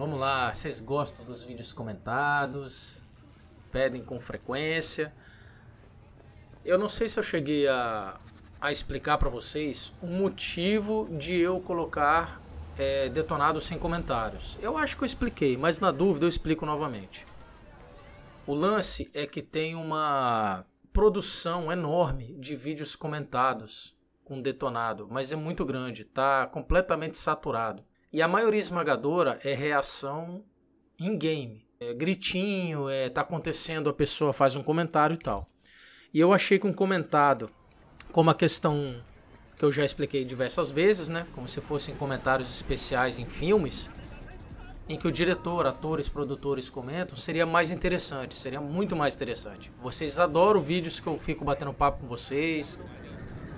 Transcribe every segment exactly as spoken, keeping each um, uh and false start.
Vamos lá, vocês gostam dos vídeos comentados, pedem com frequência. Eu não sei se eu cheguei a, a explicar para vocês o motivo de eu colocar é, detonado sem comentários. Eu acho que eu expliquei, mas na dúvida eu explico novamente. O lance é que tem uma produção enorme de vídeos comentados com detonado, mas é muito grande, tá completamente saturado. E a maioria esmagadora é reação in-game. É gritinho, é, tá acontecendo, a pessoa faz um comentário e tal. E eu achei que um comentado, como a questão que eu já expliquei diversas vezes, né? Como se fossem comentários especiais em filmes, em que o diretor, atores, produtores comentam, seria mais interessante, seria muito mais interessante. Vocês adoram vídeos que eu fico batendo papo com vocês,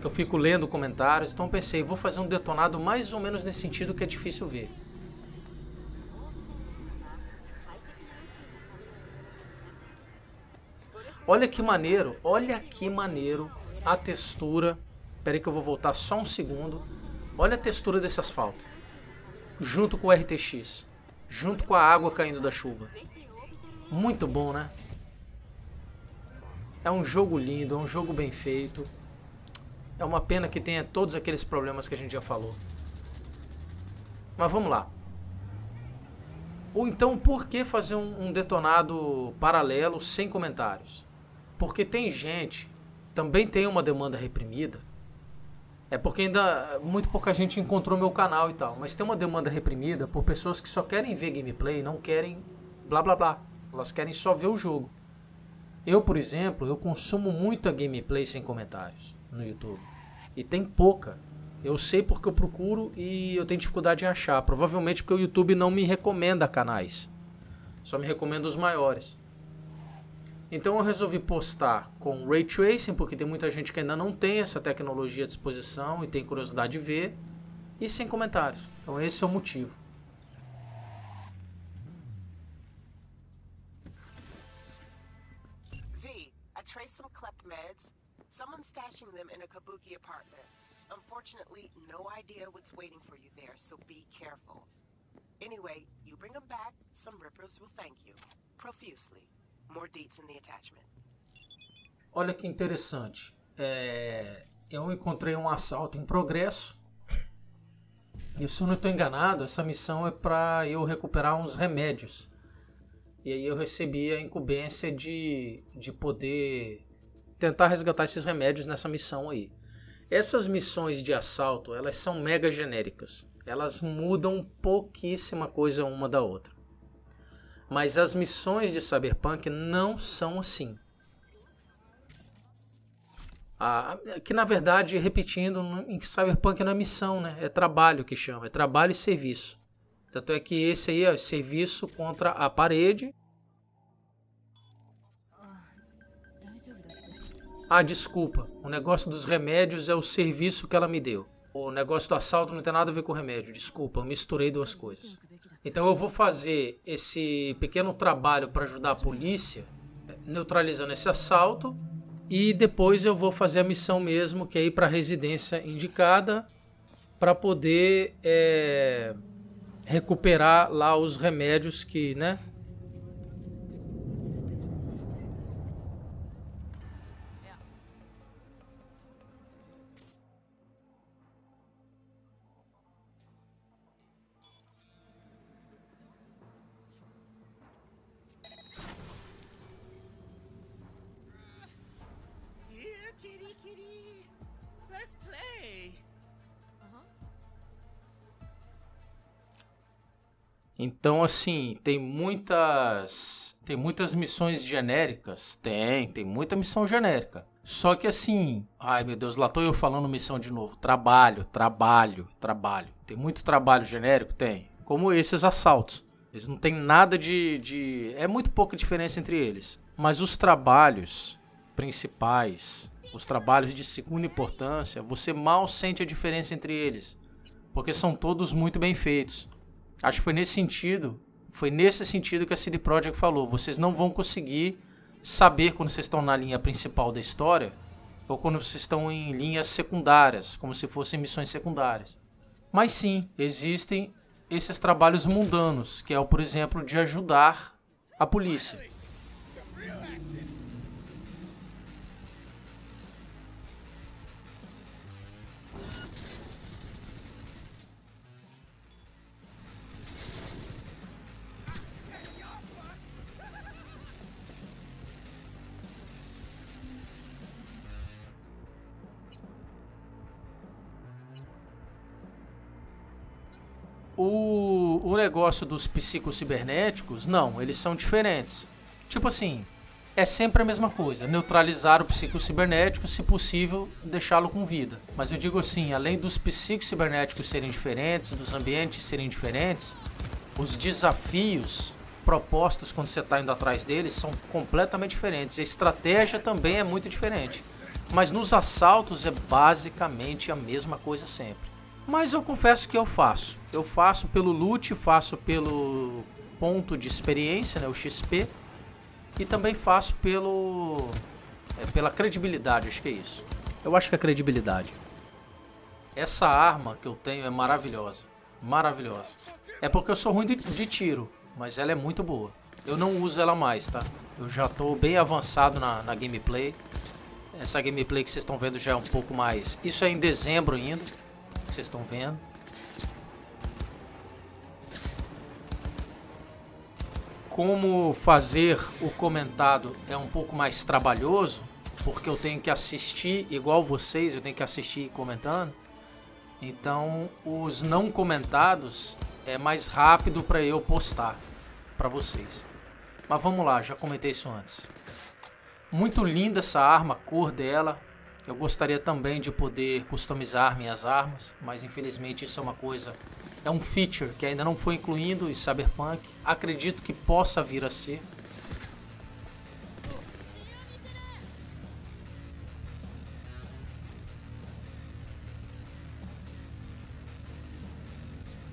que eu fico lendo comentários, então pensei, vou fazer um detonado mais ou menos nesse sentido que é difícil ver. Olha que maneiro, olha que maneiro a textura. Espera aí que eu vou voltar só um segundo. Olha a textura desse asfalto, junto com o R T X, junto com a água caindo da chuva. Muito bom, né? É um jogo lindo, é um jogo bem feito. É uma pena que tenha todos aqueles problemas que a gente já falou. Mas vamos lá. Ou então, por que fazer um, um detonado paralelo sem comentários? Porque tem gente, também tem uma demanda reprimida. É porque ainda muito pouca gente encontrou meu canal e tal. Mas tem uma demanda reprimida por pessoas que só querem ver gameplay, não querem blá blá blá. Elas querem só ver o jogo. Eu, por exemplo, eu consumo muita gameplay sem comentários no YouTube. E tem pouca. Eu sei porque eu procuro e eu tenho dificuldade em achar. Provavelmente porque o YouTube não me recomenda canais. Só me recomenda os maiores. Então eu resolvi postar com Ray Tracing, porque tem muita gente que ainda não tem essa tecnologia à disposição e tem curiosidade de ver. E sem comentários. Então esse é o motivo. V, I traced some clipped meds. Someone's stashing them in a kabuki apartment. Unfortunately, no idea what's waiting for you there, so be careful. Anyway, you bring them back, some rippers will thank you profusely. More deets in the attachment. Olha que interessante. É, eu encontrei um assalto em progresso. E se eu não estou enganado, essa missão é para eu recuperar uns remédios. E aí eu recebi a incumbência de, de poder tentar resgatar esses remédios nessa missão aí. Essas missões de assalto, elas são mega genéricas. Elas mudam pouquíssima coisa uma da outra. Mas as missões de Cyberpunk não são assim. Ah, que na verdade, repetindo, em que Cyberpunk não é missão, né? É trabalho que chama, é trabalho e serviço. Tanto é que esse aí é serviço contra a parede. Ah, desculpa, o negócio dos remédios é o serviço que ela me deu. O negócio do assalto não tem nada a ver com o remédio, desculpa, eu misturei duas coisas. Então eu vou fazer esse pequeno trabalho para ajudar a polícia, neutralizando esse assalto. E depois eu vou fazer a missão mesmo, que é ir para a residência indicada, para poder é, recuperar lá os remédios que, né? Então, assim, tem muitas, tem muitas missões genéricas? Tem, tem muita missão genérica. Só que assim, ai meu Deus, lá tô eu falando missão de novo. Trabalho, trabalho, trabalho. Tem muito trabalho genérico? Tem. Como esses assaltos. Eles não tem nada de, de... é muito pouca diferença entre eles. Mas os trabalhos principais, os trabalhos de segunda importância, você mal sente a diferença entre eles. Porque são todos muito bem feitos. Acho que foi nesse sentido, foi nesse sentido que a C D Projekt falou. Vocês não vão conseguir saber quando vocês estão na linha principal da história ou quando vocês estão em linhas secundárias, como se fossem missões secundárias. Mas sim, existem esses trabalhos mundanos, que é, por exemplo, de ajudar a polícia. O, o negócio dos psicocibernéticos, não, eles são diferentes. Tipo assim, é sempre a mesma coisa, neutralizar o psicocibernético, se possível, deixá-lo com vida. Mas eu digo assim, além dos psicocibernéticos serem diferentes, dos ambientes serem diferentes, os desafios propostos quando você está indo atrás deles são completamente diferentes. A estratégia também é muito diferente. Mas nos assaltos é basicamente a mesma coisa sempre. Mas eu confesso que eu faço. Eu faço pelo loot, faço pelo ponto de experiência, né, o X P. E também faço pelo é, pela credibilidade, acho que é isso. Eu acho que é credibilidade. Essa arma que eu tenho é maravilhosa. Maravilhosa. É porque eu sou ruim de, de tiro, mas ela é muito boa. Eu não uso ela mais, tá? Eu já tô bem avançado na, na gameplay. Essa gameplay que vocês estão vendo já é um pouco mais... Isso é em dezembro ainda. Que vocês estão vendo. Como fazer o comentado é um pouco mais trabalhoso, porque eu tenho que assistir igual vocês, eu tenho que assistir comentando. Então, os não comentados é mais rápido para eu postar para vocês. Mas vamos lá, já comentei isso antes. Muito linda essa arma, a cor dela. Eu gostaria também de poder customizar minhas armas, mas infelizmente isso é uma coisa, é um feature que ainda não foi incluído em Cyberpunk. Acredito que possa vir a ser.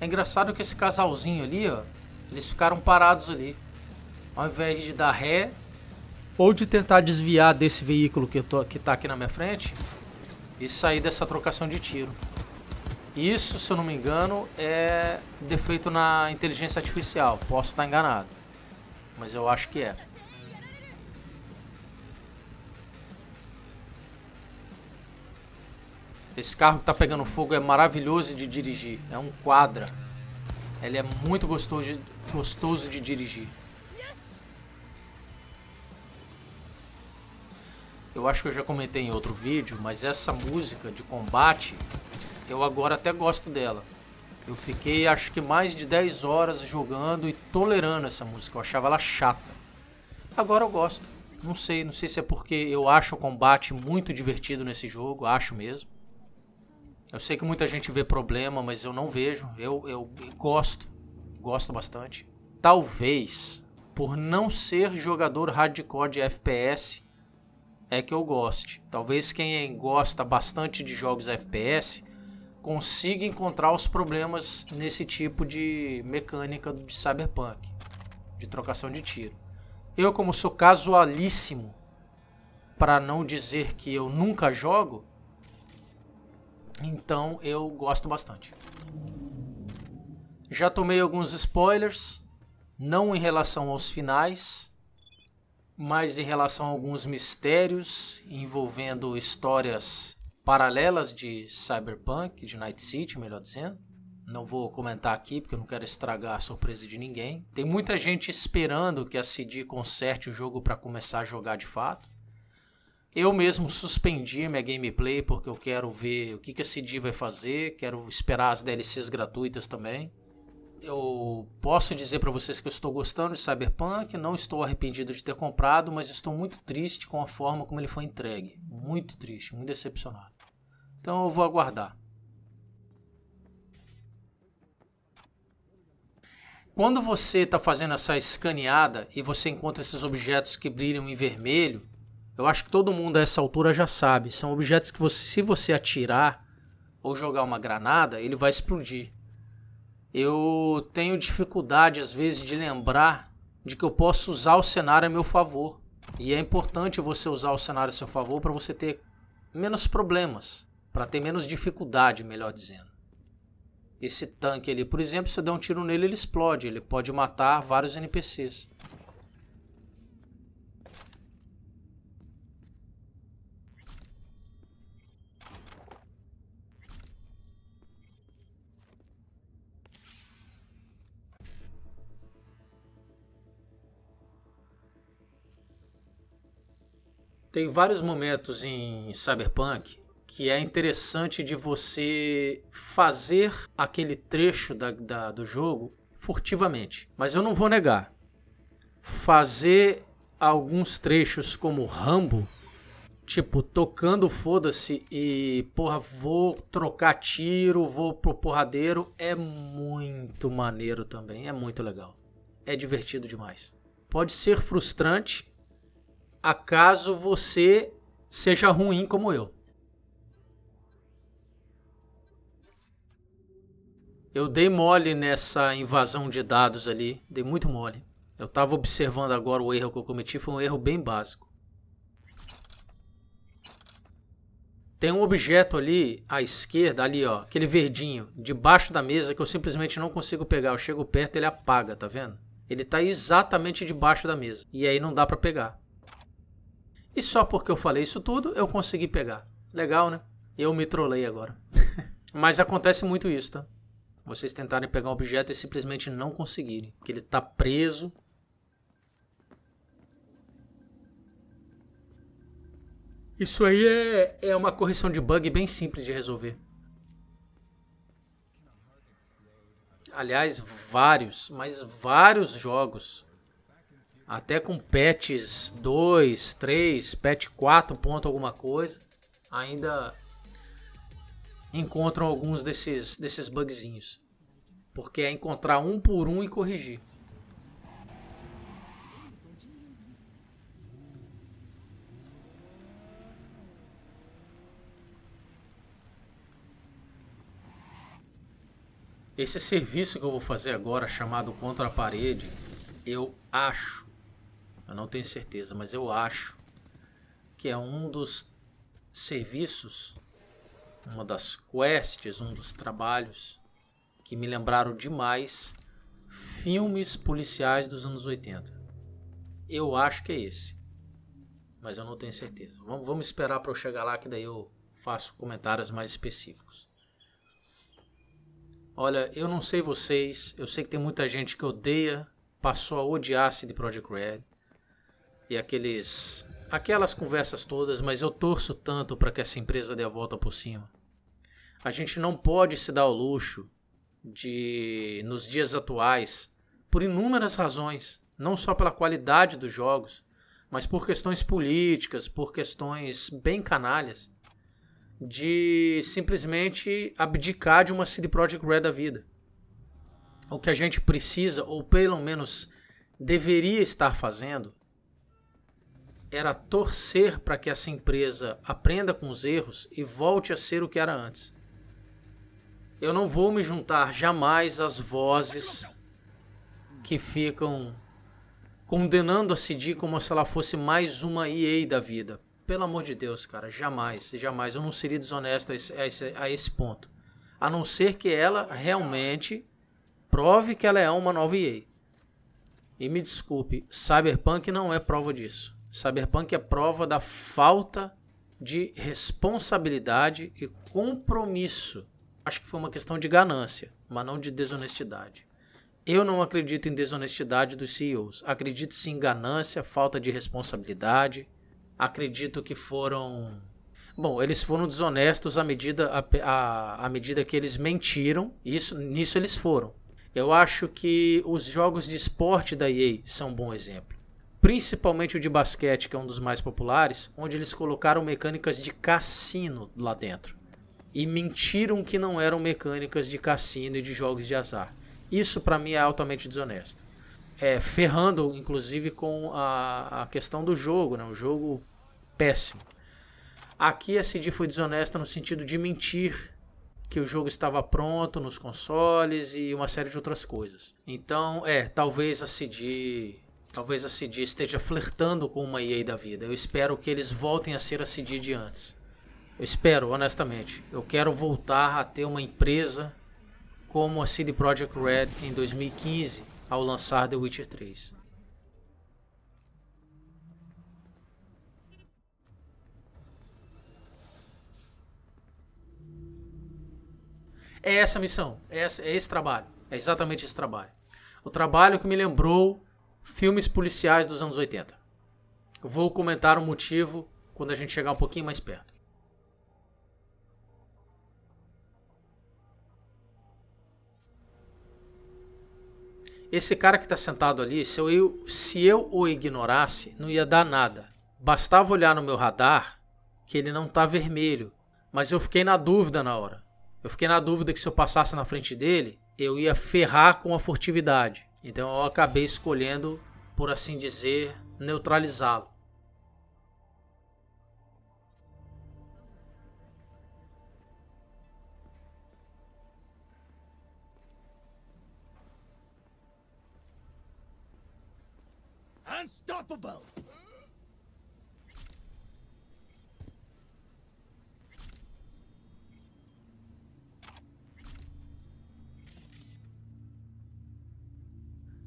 É engraçado que esse casalzinho ali, ó, eles ficaram parados ali. Ao invés de dar ré, ou de tentar desviar desse veículo que, eu tô, que tá aqui na minha frente e sair dessa trocação de tiro. Isso, se eu não me engano, é defeito na inteligência artificial. Posso estar enganado, mas eu acho que é. Esse carro que tá pegando fogo é maravilhoso de dirigir. É um Quadra. Ele é muito gostoso de, gostoso de dirigir. Eu acho que eu já comentei em outro vídeo, mas essa música de combate, eu agora até gosto dela. Eu fiquei, acho que mais de dez horas jogando e tolerando essa música. Eu achava ela chata. Agora eu gosto. Não sei, não sei se é porque eu acho o combate muito divertido nesse jogo. Acho mesmo. Eu sei que muita gente vê problema, mas eu não vejo. Eu, eu, eu gosto. Gosto bastante. Talvez, por não ser jogador hardcore de F P S... é que eu goste. Talvez quem gosta bastante de jogos F P S consiga encontrar os problemas nesse tipo de mecânica de Cyberpunk, de trocação de tiro. Eu, como sou casualíssimo, para não dizer que eu nunca jogo, então eu gosto bastante. Já tomei alguns spoilers, não em relação aos finais, mas em relação a alguns mistérios envolvendo histórias paralelas de Cyberpunk, de Night City, melhor dizendo. Não vou comentar aqui porque eu não quero estragar a surpresa de ninguém. Tem muita gente esperando que a C D conserte o jogo para começar a jogar de fato. Eu mesmo suspendi minha gameplay porque eu quero ver o que a C D vai fazer, quero esperar as D L Cs gratuitas também. Eu posso dizer para vocês que eu estou gostando de Cyberpunk, não estou arrependido de ter comprado, mas estou muito triste com a forma como ele foi entregue. Muito triste, muito decepcionado. Então eu vou aguardar. Quando você está fazendo essa escaneada e você encontra esses objetos que brilham em vermelho, eu acho que todo mundo a essa altura já sabe. São objetos que você, se você atirar ou jogar uma granada, ele vai explodir. Eu tenho dificuldade às vezes de lembrar de que eu posso usar o cenário a meu favor. E é importante você usar o cenário a seu favor para você ter menos problemas, para ter menos dificuldade, melhor dizendo. Esse tanque ali, por exemplo, se eu der um tiro nele, ele explode. Ele pode matar vários N P Cs. Tem vários momentos em Cyberpunk que é interessante de você fazer aquele trecho da, da, do jogo furtivamente. Mas eu não vou negar. Fazer alguns trechos como Rambo, tipo, tocando foda-se e, porra, vou trocar tiro, vou pro porradeiro, é muito maneiro também, é muito legal. É divertido demais. Pode ser frustrante, acaso você seja ruim como eu. Eu dei mole nessa invasão de dados ali, dei muito mole. Eu tava observando agora o erro que eu cometi, foi um erro bem básico. Tem um objeto ali à esquerda, ali ó, aquele verdinho, debaixo da mesa que eu simplesmente não consigo pegar. Eu chego perto e ele apaga, tá vendo? Ele tá exatamente debaixo da mesa e aí não dá pra pegar. E só porque eu falei isso tudo, eu consegui pegar. Legal, né? Eu me trolei agora. Mas acontece muito isso, tá? Vocês tentarem pegar um objeto e simplesmente não conseguirem, porque ele está preso. Isso aí é, é uma correção de bug bem simples de resolver. Aliás, vários, mas vários jogos, até com patches dois, três, patch quatro ponto alguma coisa, ainda encontram alguns desses, desses bugzinhos. Porque é encontrar um por um e corrigir. Esse serviço que eu vou fazer agora, chamado Contra a Parede, eu acho, eu não tenho certeza, mas eu acho que é um dos serviços, uma das quests, um dos trabalhos que me lembraram demais filmes policiais dos anos oitenta. Eu acho que é esse, mas eu não tenho certeza. Vamos, vamos esperar para eu chegar lá, que daí eu faço comentários mais específicos. Olha, eu não sei vocês, eu sei que tem muita gente que odeia, passou a odiar C D Projekt Red e aqueles... aquelas conversas todas, mas eu torço tanto para que essa empresa dê a volta por cima. A gente não pode se dar ao luxo de, nos dias atuais, por inúmeras razões, não só pela qualidade dos jogos, mas por questões políticas, por questões bem canalhas, de simplesmente abdicar de uma C D Projekt Red da vida. O que a gente precisa, ou pelo menos deveria estar fazendo, era torcer para que essa empresa aprenda com os erros e volte a ser o que era antes. Eu não vou me juntar jamais às vozes que ficam condenando a C D como se ela fosse mais uma E A da vida. Pelo amor de Deus, cara, jamais, jamais. Eu não seria desonesto a esse, a esse, a esse ponto. A não ser que ela realmente prove que ela é uma nova E A. E me desculpe, Cyberpunk não é prova disso. Cyberpunk é prova da falta de responsabilidade e compromisso. Acho que foi uma questão de ganância, mas não de desonestidade. Eu não acredito em desonestidade dos C E Os. Acredito sim em ganância, falta de responsabilidade. Acredito que foram... Bom, eles foram desonestos à medida, à, à medida que eles mentiram. Isso, nisso eles foram. Eu acho que os jogos de esporte da E A são um bom exemplo. Principalmente o de basquete, que é um dos mais populares, onde eles colocaram mecânicas de cassino lá dentro. E mentiram que não eram mecânicas de cassino e de jogos de azar. Isso pra mim é altamente desonesto. É, ferrando inclusive com a, a questão do jogo, né? Um jogo péssimo. Aqui a C D foi desonesta no sentido de mentir que o jogo estava pronto nos consoles e uma série de outras coisas. Então, é, talvez a C D... Talvez a C D esteja flertando com uma E A da vida. Eu espero que eles voltem a ser a C D de antes. Eu espero, honestamente. Eu quero voltar a ter uma empresa como a C D Projekt Red em dois mil e quinze ao lançar The Witcher três. É essa a missão, é esse trabalho, é exatamente esse trabalho. O trabalho que me lembrou filmes policiais dos anos oitenta. Vou comentar o motivo quando a gente chegar um pouquinho mais perto. Esse cara que está sentado ali, se eu, se eu o ignorasse, não ia dar nada. Bastava olhar no meu radar que ele não está vermelho, mas eu fiquei na dúvida na hora. Eu fiquei na dúvida que se eu passasse na frente dele, eu ia ferrar com a furtividade. Então eu acabei escolhendo, por assim dizer, neutralizá-lo. Unstoppable!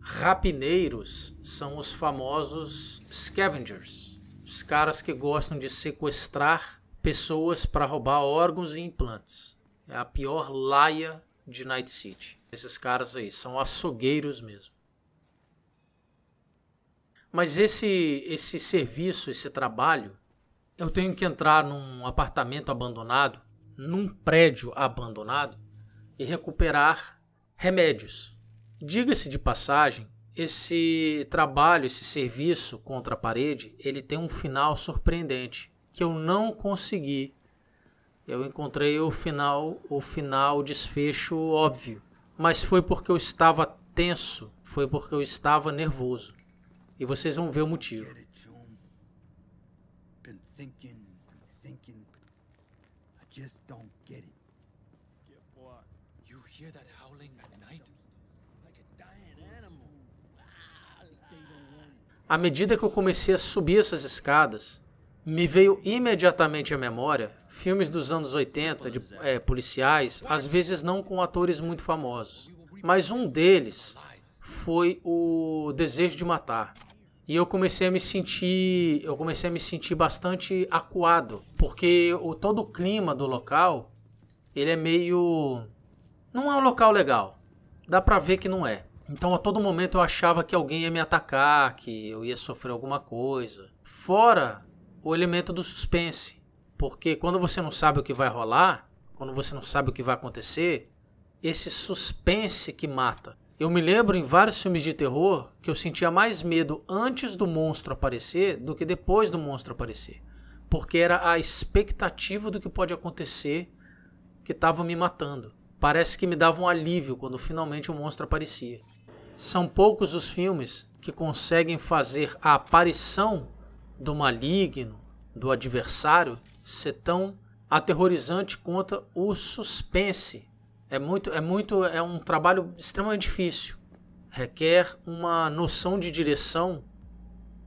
Rapineiros são os famosos Scavengers, os caras que gostam de sequestrar pessoas para roubar órgãos e implantes. É a pior laia de Night City. Esses caras aí são açougueiros mesmo. Mas esse, esse serviço, esse trabalho, eu tenho que entrar num apartamento abandonado, num prédio abandonado e recuperar remédios. Diga-se de passagem, esse trabalho, esse serviço contra a parede, ele tem um final surpreendente, que eu não consegui. Eu encontrei o final, o final desfecho óbvio, mas foi porque eu estava tenso, foi porque eu estava nervoso. E vocês vão ver o motivo. À medida que eu comecei a subir essas escadas, me veio imediatamente à memória filmes dos anos oitenta, de, é, policiais, às vezes não com atores muito famosos. Mas um deles foi o Desejo de Matar. E eu comecei a me sentir, eu comecei a me sentir bastante acuado, porque o, todo o clima do local, ele é meio... não é um local legal, dá pra ver que não é. Então, a todo momento eu achava que alguém ia me atacar, que eu ia sofrer alguma coisa. Fora o elemento do suspense, porque quando você não sabe o que vai rolar, quando você não sabe o que vai acontecer, esse suspense que mata. Eu me lembro em vários filmes de terror que eu sentia mais medo antes do monstro aparecer do que depois do monstro aparecer, porque era a expectativa do que pode acontecer que estava me matando. Parece que me dava um alívio quando finalmente o monstro aparecia. São poucos os filmes que conseguem fazer a aparição do maligno, do adversário, ser tão aterrorizante quanto o suspense. É muito, é muito, é um trabalho extremamente difícil. Requer uma noção de direção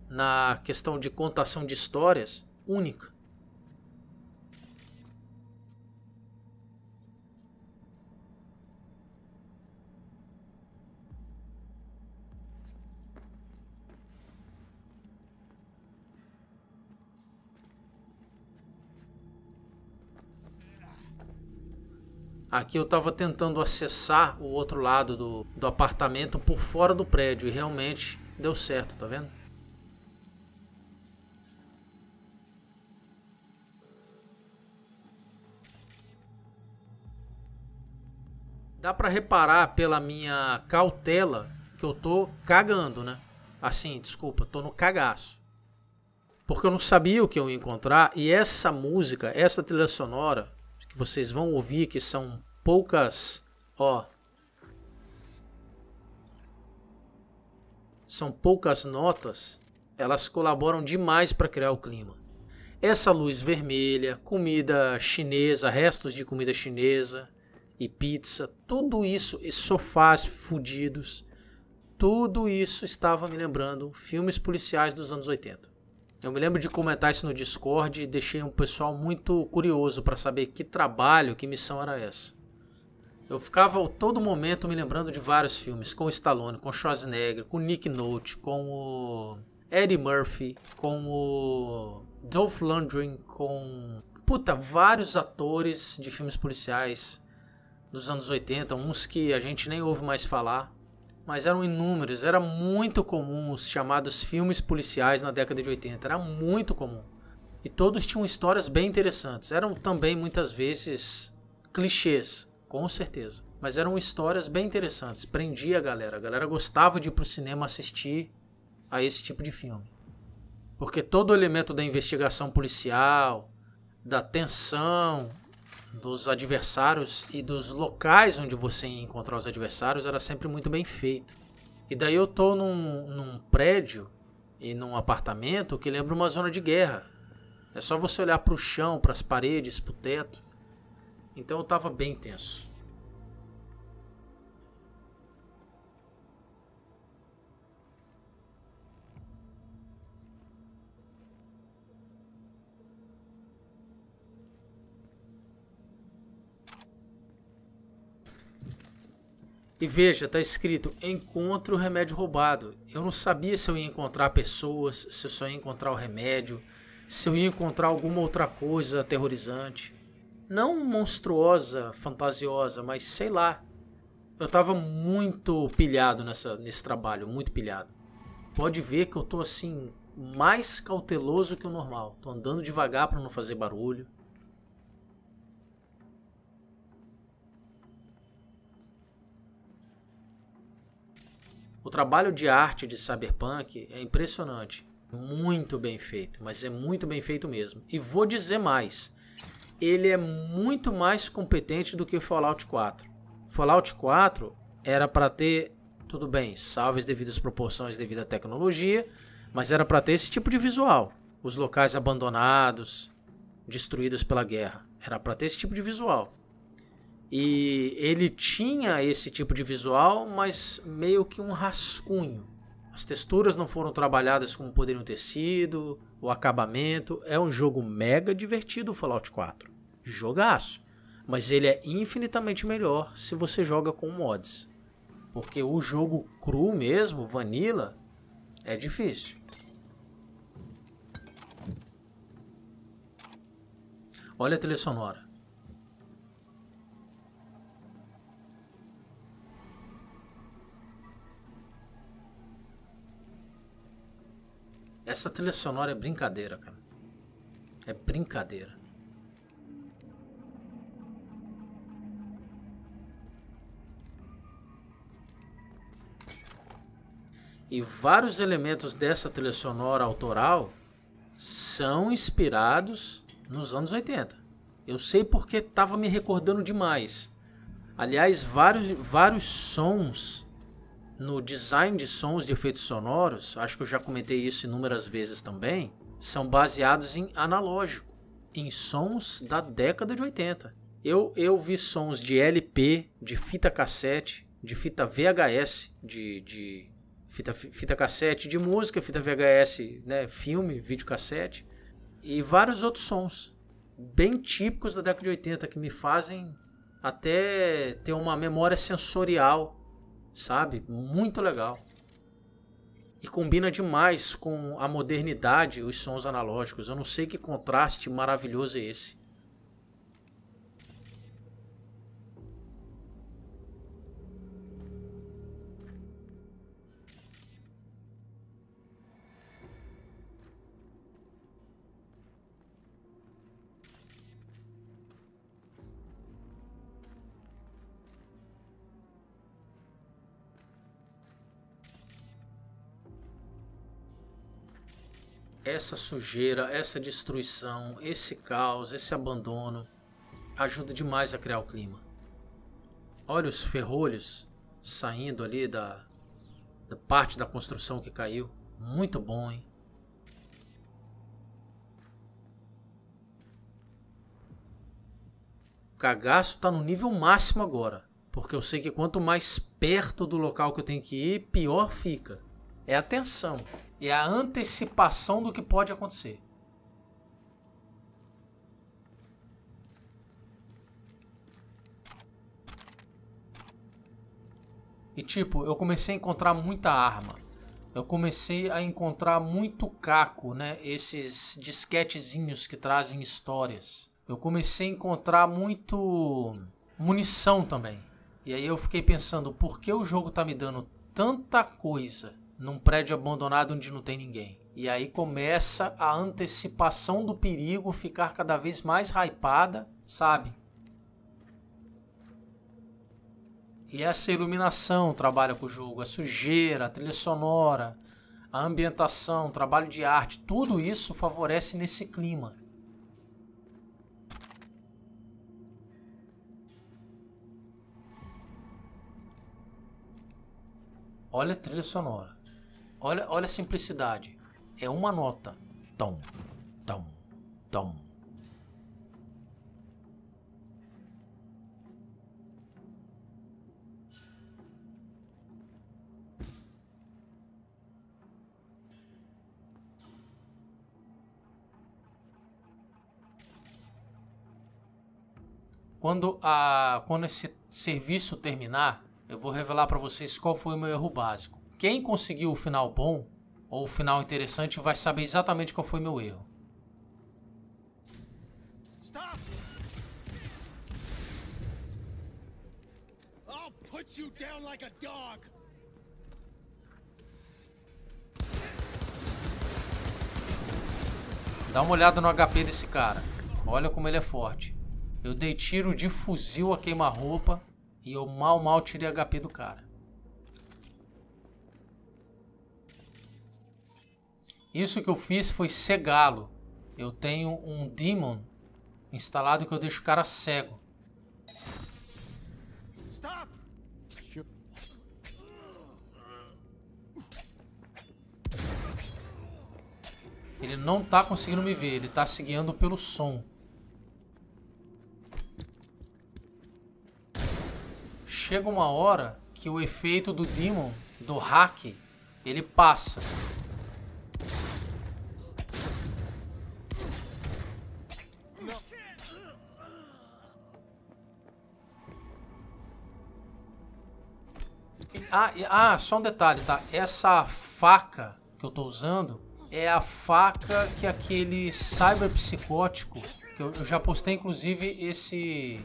na questão de contação de histórias única. Aqui eu estava tentando acessar o outro lado do, do apartamento por fora do prédio e realmente deu certo, tá vendo? Dá para reparar pela minha cautela que eu tô cagando, né? Assim, desculpa, tô no cagaço. Porque eu não sabia o que eu ia encontrar e essa música, essa trilha sonora, que vocês vão ouvir que são poucas, ó, são poucas notas, elas colaboram demais para criar o clima. Essa luz vermelha, comida chinesa, restos de comida chinesa e pizza, tudo isso, e sofás fudidos, tudo isso estava me lembrando filmes policiais dos anos oitenta. Eu me lembro de comentar isso no Discord e deixei um pessoal muito curioso para saber que trabalho, que missão era essa. Eu ficava a todo momento me lembrando de vários filmes, com o Stallone, com o Schwarzenegger, com o Nick Nolte, com o Eddie Murphy, com o Dolph Lundgren, com... puta, vários atores de filmes policiais dos anos oitenta, uns que a gente nem ouve mais falar, mas eram inúmeros, era muito comum os chamados filmes policiais na década de oitenta, era muito comum. E todos tinham histórias bem interessantes, eram também muitas vezes clichês, com certeza, mas eram histórias bem interessantes, prendia a galera, a galera gostava de ir pro cinema assistir a esse tipo de filme. Porque todo o elemento da investigação policial, da tensão dos adversários e dos locais onde você ia encontrar os adversários era sempre muito bem feito. E daí eu tô num, num prédio e num apartamento que lembra uma zona de guerra. É só você olhar pro chão, pras paredes, pro teto. Então eu tava bem tenso. E veja, tá escrito, encontre o remédio roubado. Eu não sabia se eu ia encontrar pessoas, se eu só ia encontrar o remédio, se eu ia encontrar alguma outra coisa aterrorizante. Não monstruosa, fantasiosa, mas sei lá. Eu tava muito pilhado nessa, nesse trabalho, muito pilhado. Pode ver que eu tô assim, mais cauteloso que o normal. Tô andando devagar pra não fazer barulho. O trabalho de arte de Cyberpunk é impressionante, muito bem feito, mas é muito bem feito mesmo. E vou dizer mais, ele é muito mais competente do que o Fallout quatro. Fallout quatro era para ter, tudo bem, salve as devidas proporções devido à tecnologia, mas era para ter esse tipo de visual. Os locais abandonados, destruídos pela guerra, era para ter esse tipo de visual. E ele tinha esse tipo de visual, mas meio que um rascunho. As texturas não foram trabalhadas como poderiam ter sido, o acabamento. É um jogo mega divertido o Fallout quatro. Jogaço. Mas ele é infinitamente melhor se você joga com mods. Porque o jogo cru mesmo, vanilla, é difícil. Olha a trilha sonora. Essa trilha sonora é brincadeira, cara. É brincadeira. E vários elementos dessa trilha sonora autoral são inspirados nos anos oitenta. Eu sei porque estava me recordando demais. Aliás, vários, vários sons... No design de sons de efeitos sonoros, acho que eu já comentei isso inúmeras vezes também, são baseados em analógico, em sons da década de oitenta. Eu, eu vi sons de L P, de fita cassete, de fita V H S, de, de fita, fita cassete de música, fita V H S, né, filme, videocassete, e vários outros sons bem típicos da década de oitenta que me fazem até ter uma memória sensorial, sabe? Muito legal. E combina demais com a modernidade os sons analógicos. Eu não sei que contraste maravilhoso é esse. Essa sujeira, essa destruição, esse caos, esse abandono ajuda demais a criar o clima. Olha os ferrolhos saindo ali da, da parte da construção que caiu. Muito bom, hein? O cagaço tá no nível máximo agora, porque eu sei que quanto mais perto do local que eu tenho que ir, pior fica. É a tensão. É a antecipação do que pode acontecer. E tipo, eu comecei a encontrar muita arma. Eu comecei a encontrar muito caco, né? Esses disquetezinhos que trazem histórias. Eu comecei a encontrar muito munição também. E aí eu fiquei pensando, por que o jogo tá me dando tanta coisa num prédio abandonado onde não tem ninguém? E aí começa a antecipação do perigo ficar cada vez mais hypada, sabe? E essa iluminação trabalha com o jogo, a sujeira, a trilha sonora, a ambientação, o trabalho de arte, tudo isso favorece nesse clima. Olha a trilha sonora. Olha, olha a simplicidade. É uma nota. Tom, tom, tom. Quando, a, quando esse serviço terminar, eu vou revelar para vocês qual foi o meu erro básico. Quem conseguiu o final bom, ou o final interessante, vai saber exatamente qual foi meu erro. Stop. I'll put you down like a dog. Dá uma olhada no H P desse cara. Olha como ele é forte. Eu dei tiro de fuzil a queima-roupa. E eu mal, mal tirei H P do cara. Isso que eu fiz foi cegá-lo. Eu tenho um demon instalado que eu deixo o cara cego. Ele não tá conseguindo me ver. Ele tá se guiando pelo som. Chega uma hora que o efeito do demon, do hack, ele passa. Ah, ah, só um detalhe, tá? Essa faca que eu tô usando é a faca que aquele cyberpsicótico, que eu, eu já postei inclusive esse,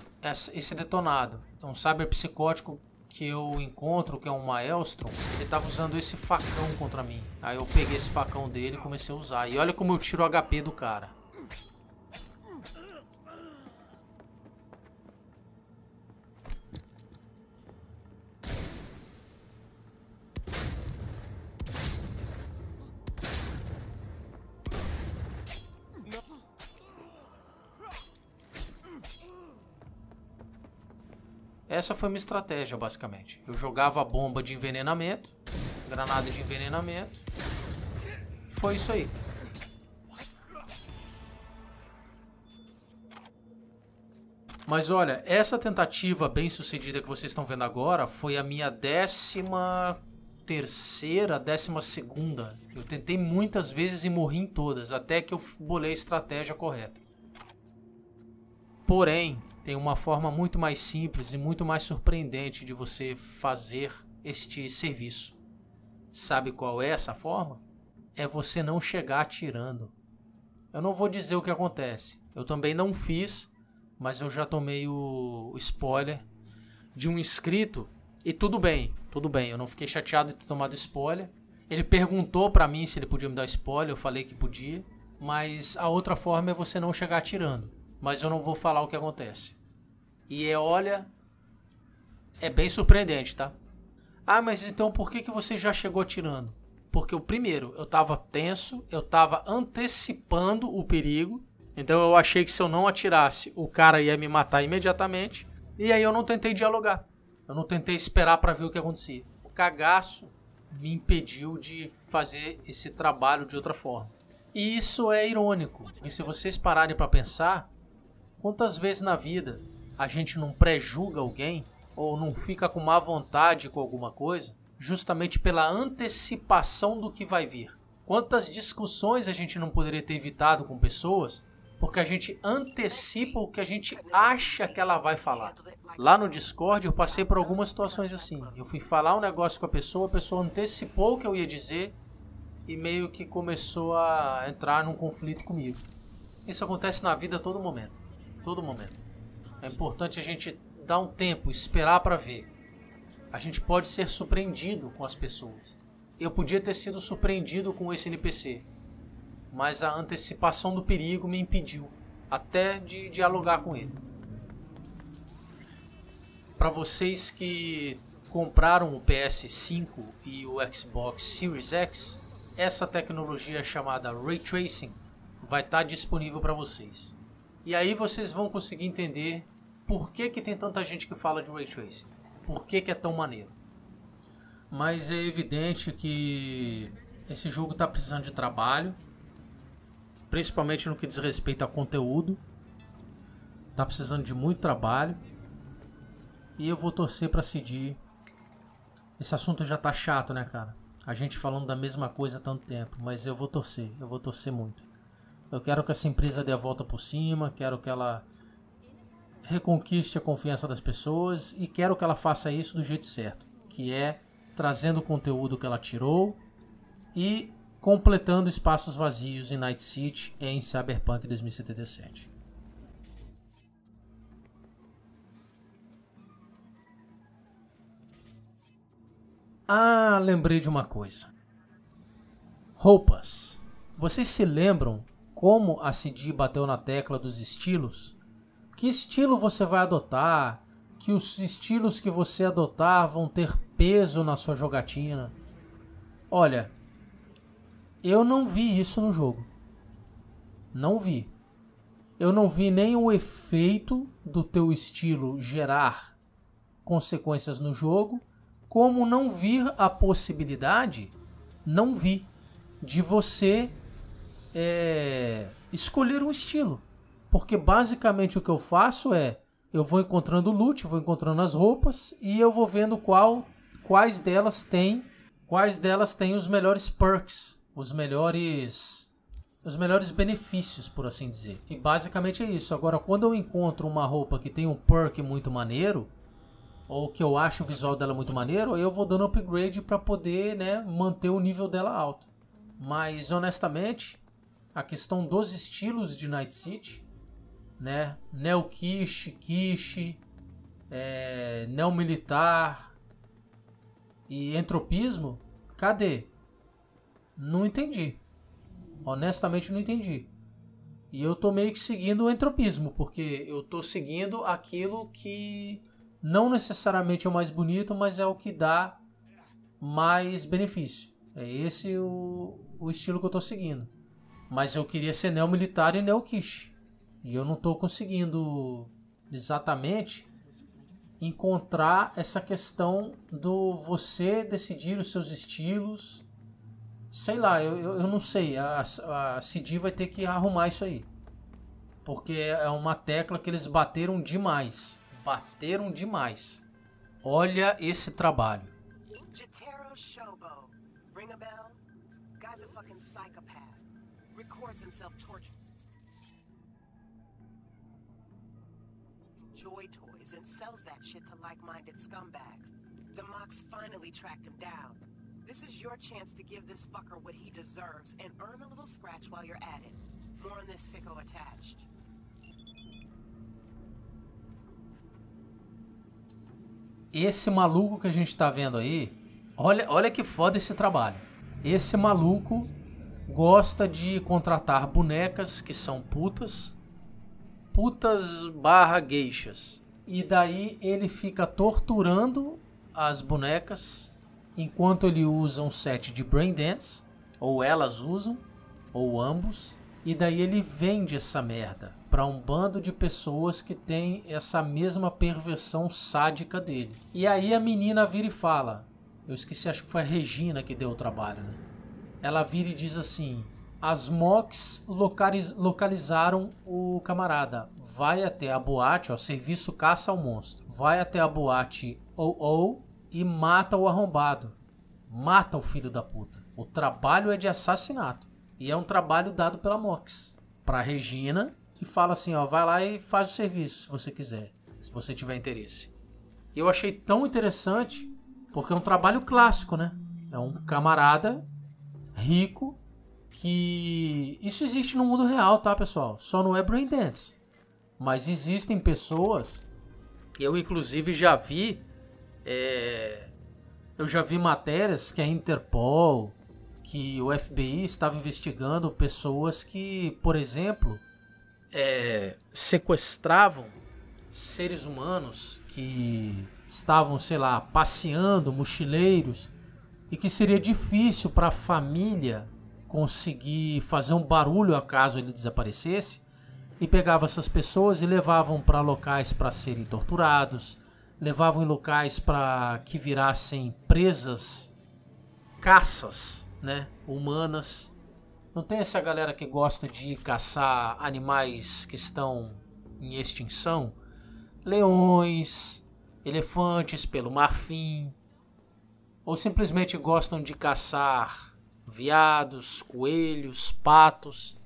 esse detonado. Um cyberpsicótico que eu encontro, que é um Maelstrom, ele tava usando esse facão contra mim. Aí eu peguei esse facão dele e comecei a usar. E olha como eu tiro o H P do cara. Essa foi minha estratégia, basicamente. Eu jogava a bomba de envenenamento, granada de envenenamento. Foi isso aí. Mas olha, essa tentativa bem sucedida que vocês estão vendo agora foi a minha décima terceira, décima segunda. Eu tentei muitas vezes e morri em todas, até que eu bolei a estratégia correta. Porém, tem uma forma muito mais simples e muito mais surpreendente de você fazer este serviço. Sabe qual é essa forma? É você não chegar atirando. Eu não vou dizer o que acontece. Eu também não fiz, mas eu já tomei o spoiler de um inscrito. E tudo bem, tudo bem. Eu não fiquei chateado de ter tomado spoiler. Ele perguntou pra mim se ele podia me dar spoiler. Eu falei que podia. Mas a outra forma é você não chegar atirando. Mas eu não vou falar o que acontece. E é, olha, é bem surpreendente, tá? Ah, mas então por que que você já chegou atirando? Porque o primeiro, eu tava tenso, eu tava antecipando o perigo. Então eu achei que se eu não atirasse, o cara ia me matar imediatamente. E aí eu não tentei dialogar. Eu não tentei esperar pra ver o que acontecia. O cagaço me impediu de fazer esse trabalho de outra forma. E isso é irônico. E se vocês pararem pra pensar, quantas vezes na vida a gente não pré-julga alguém ou não fica com má vontade com alguma coisa justamente pela antecipação do que vai vir? Quantas discussões a gente não poderia ter evitado com pessoas porque a gente antecipa o que a gente acha que ela vai falar. Lá no Discord eu passei por algumas situações assim. Eu fui falar um negócio com a pessoa, a pessoa antecipou o que eu ia dizer e meio que começou a entrar num conflito comigo. Isso acontece na vida a todo momento, todo momento. É importante a gente dar um tempo, esperar para ver. A gente pode ser surpreendido com as pessoas. Eu podia ter sido surpreendido com esse N P C. Mas a antecipação do perigo me impediu até de dialogar com ele. Para vocês que compraram o P S cinco e o Xbox Series X, essa tecnologia chamada Ray Tracing vai estar disponível para vocês. E aí vocês vão conseguir entender por que que tem tanta gente que fala de Ray Tracing, por que que é tão maneiro. Mas é evidente que esse jogo está precisando de trabalho, principalmente no que diz respeito a conteúdo. Tá precisando de muito trabalho. E eu vou torcer pra C D. Esse assunto já tá chato, né, cara? A gente falando da mesma coisa há tanto tempo. Mas eu vou torcer, eu vou torcer muito. Eu quero que essa empresa dê a volta por cima. Quero que ela reconquiste a confiança das pessoas. E quero que ela faça isso do jeito certo. Que é trazendo o conteúdo que ela tirou. E completando espaços vazios em Night City e em Cyberpunk dois mil e setenta e sete. Ah, lembrei de uma coisa. Roupas. Vocês se lembram como a C D bateu na tecla dos estilos? Que estilo você vai adotar? Que os estilos que você adotar vão ter peso na sua jogatina? Olha, eu não vi isso no jogo. Não vi. Eu não vi nem o efeito do teu estilo gerar consequências no jogo, como não vir a possibilidade, não vi, de você é, escolher um estilo. Porque basicamente o que eu faço é, eu vou encontrando o loot, vou encontrando as roupas e eu vou vendo qual, quais delas têm, quais delas têm os melhores perks. Os melhores, os melhores benefícios, por assim dizer. E basicamente é isso. Agora, quando eu encontro uma roupa que tem um perk muito maneiro, ou que eu acho o visual dela muito maneiro, eu vou dando upgrade para poder, né, manter o nível dela alto. Mas, honestamente, a questão dos estilos de Night City, né, neo-kishi, kishi, é, neo-militar e entropismo, cadê? Não entendi. Honestamente não entendi. E eu tô meio que seguindo o entropismo, porque eu tô seguindo aquilo que não necessariamente é o mais bonito, mas é o que dá mais benefício. É esse o, o estilo que eu tô seguindo. Mas eu queria ser neo-militar e neo-kishi. E eu não tô conseguindo exatamente encontrar essa questão do você decidir os seus estilos. Sei lá, eu, eu, eu não sei, a, a C D vai ter que arrumar isso aí. Porque é uma tecla que eles bateram demais. Bateram demais. Olha esse trabalho. Jotaro Shobo. Ring a bell? Guy's a fucking psychopath. Records himself tortured. Joy toys and sells that shit to like-minded scumbags. The Mox finally tracked him down. This is your chance to give this fucker what he deserves and earn a little scratch while you're at it. More on this sicko attached. Esse maluco que a gente tá vendo aí, olha, olha que foda esse trabalho. Esse maluco gosta de contratar bonecas que são putas, putas barra gueixas. E daí ele fica torturando as bonecas enquanto ele usa um set de Brain Dance, ou elas usam, ou ambos, e daí ele vende essa merda para um bando de pessoas que tem essa mesma perversão sádica dele. E aí a menina vira e fala, eu esqueci, acho que foi a Regina que deu o trabalho, né? Ela vira e diz assim, as Mox localiz- localizaram o camarada, vai até a boate, ó, serviço caça ao monstro, vai até a boate ou ou, e mata o arrombado. Mata o filho da puta. O trabalho é de assassinato. E é um trabalho dado pela Mox. Pra Regina, que fala assim, ó, vai lá e faz o serviço se você quiser, se você tiver interesse. E eu achei tão interessante, porque é um trabalho clássico, né? É um camarada rico que... Isso existe no mundo real, tá, pessoal? Só não é Brain Dance. Mas existem pessoas... Eu, inclusive, já vi... É... Eu já vi matérias que a Interpol, que o F B I estava investigando pessoas que, por exemplo, é... sequestravam seres humanos que estavam, sei lá, passeando, mochileiros, e que seria difícil para a família conseguir fazer um barulho caso ele desaparecesse, e pegava essas pessoas e levavam para locais para serem torturados, levavam em locais para que virassem presas, caças, né, humanas. Não tem essa galera que gosta de caçar animais que estão em extinção? Leões, elefantes pelo marfim, ou simplesmente gostam de caçar veados, coelhos, patos.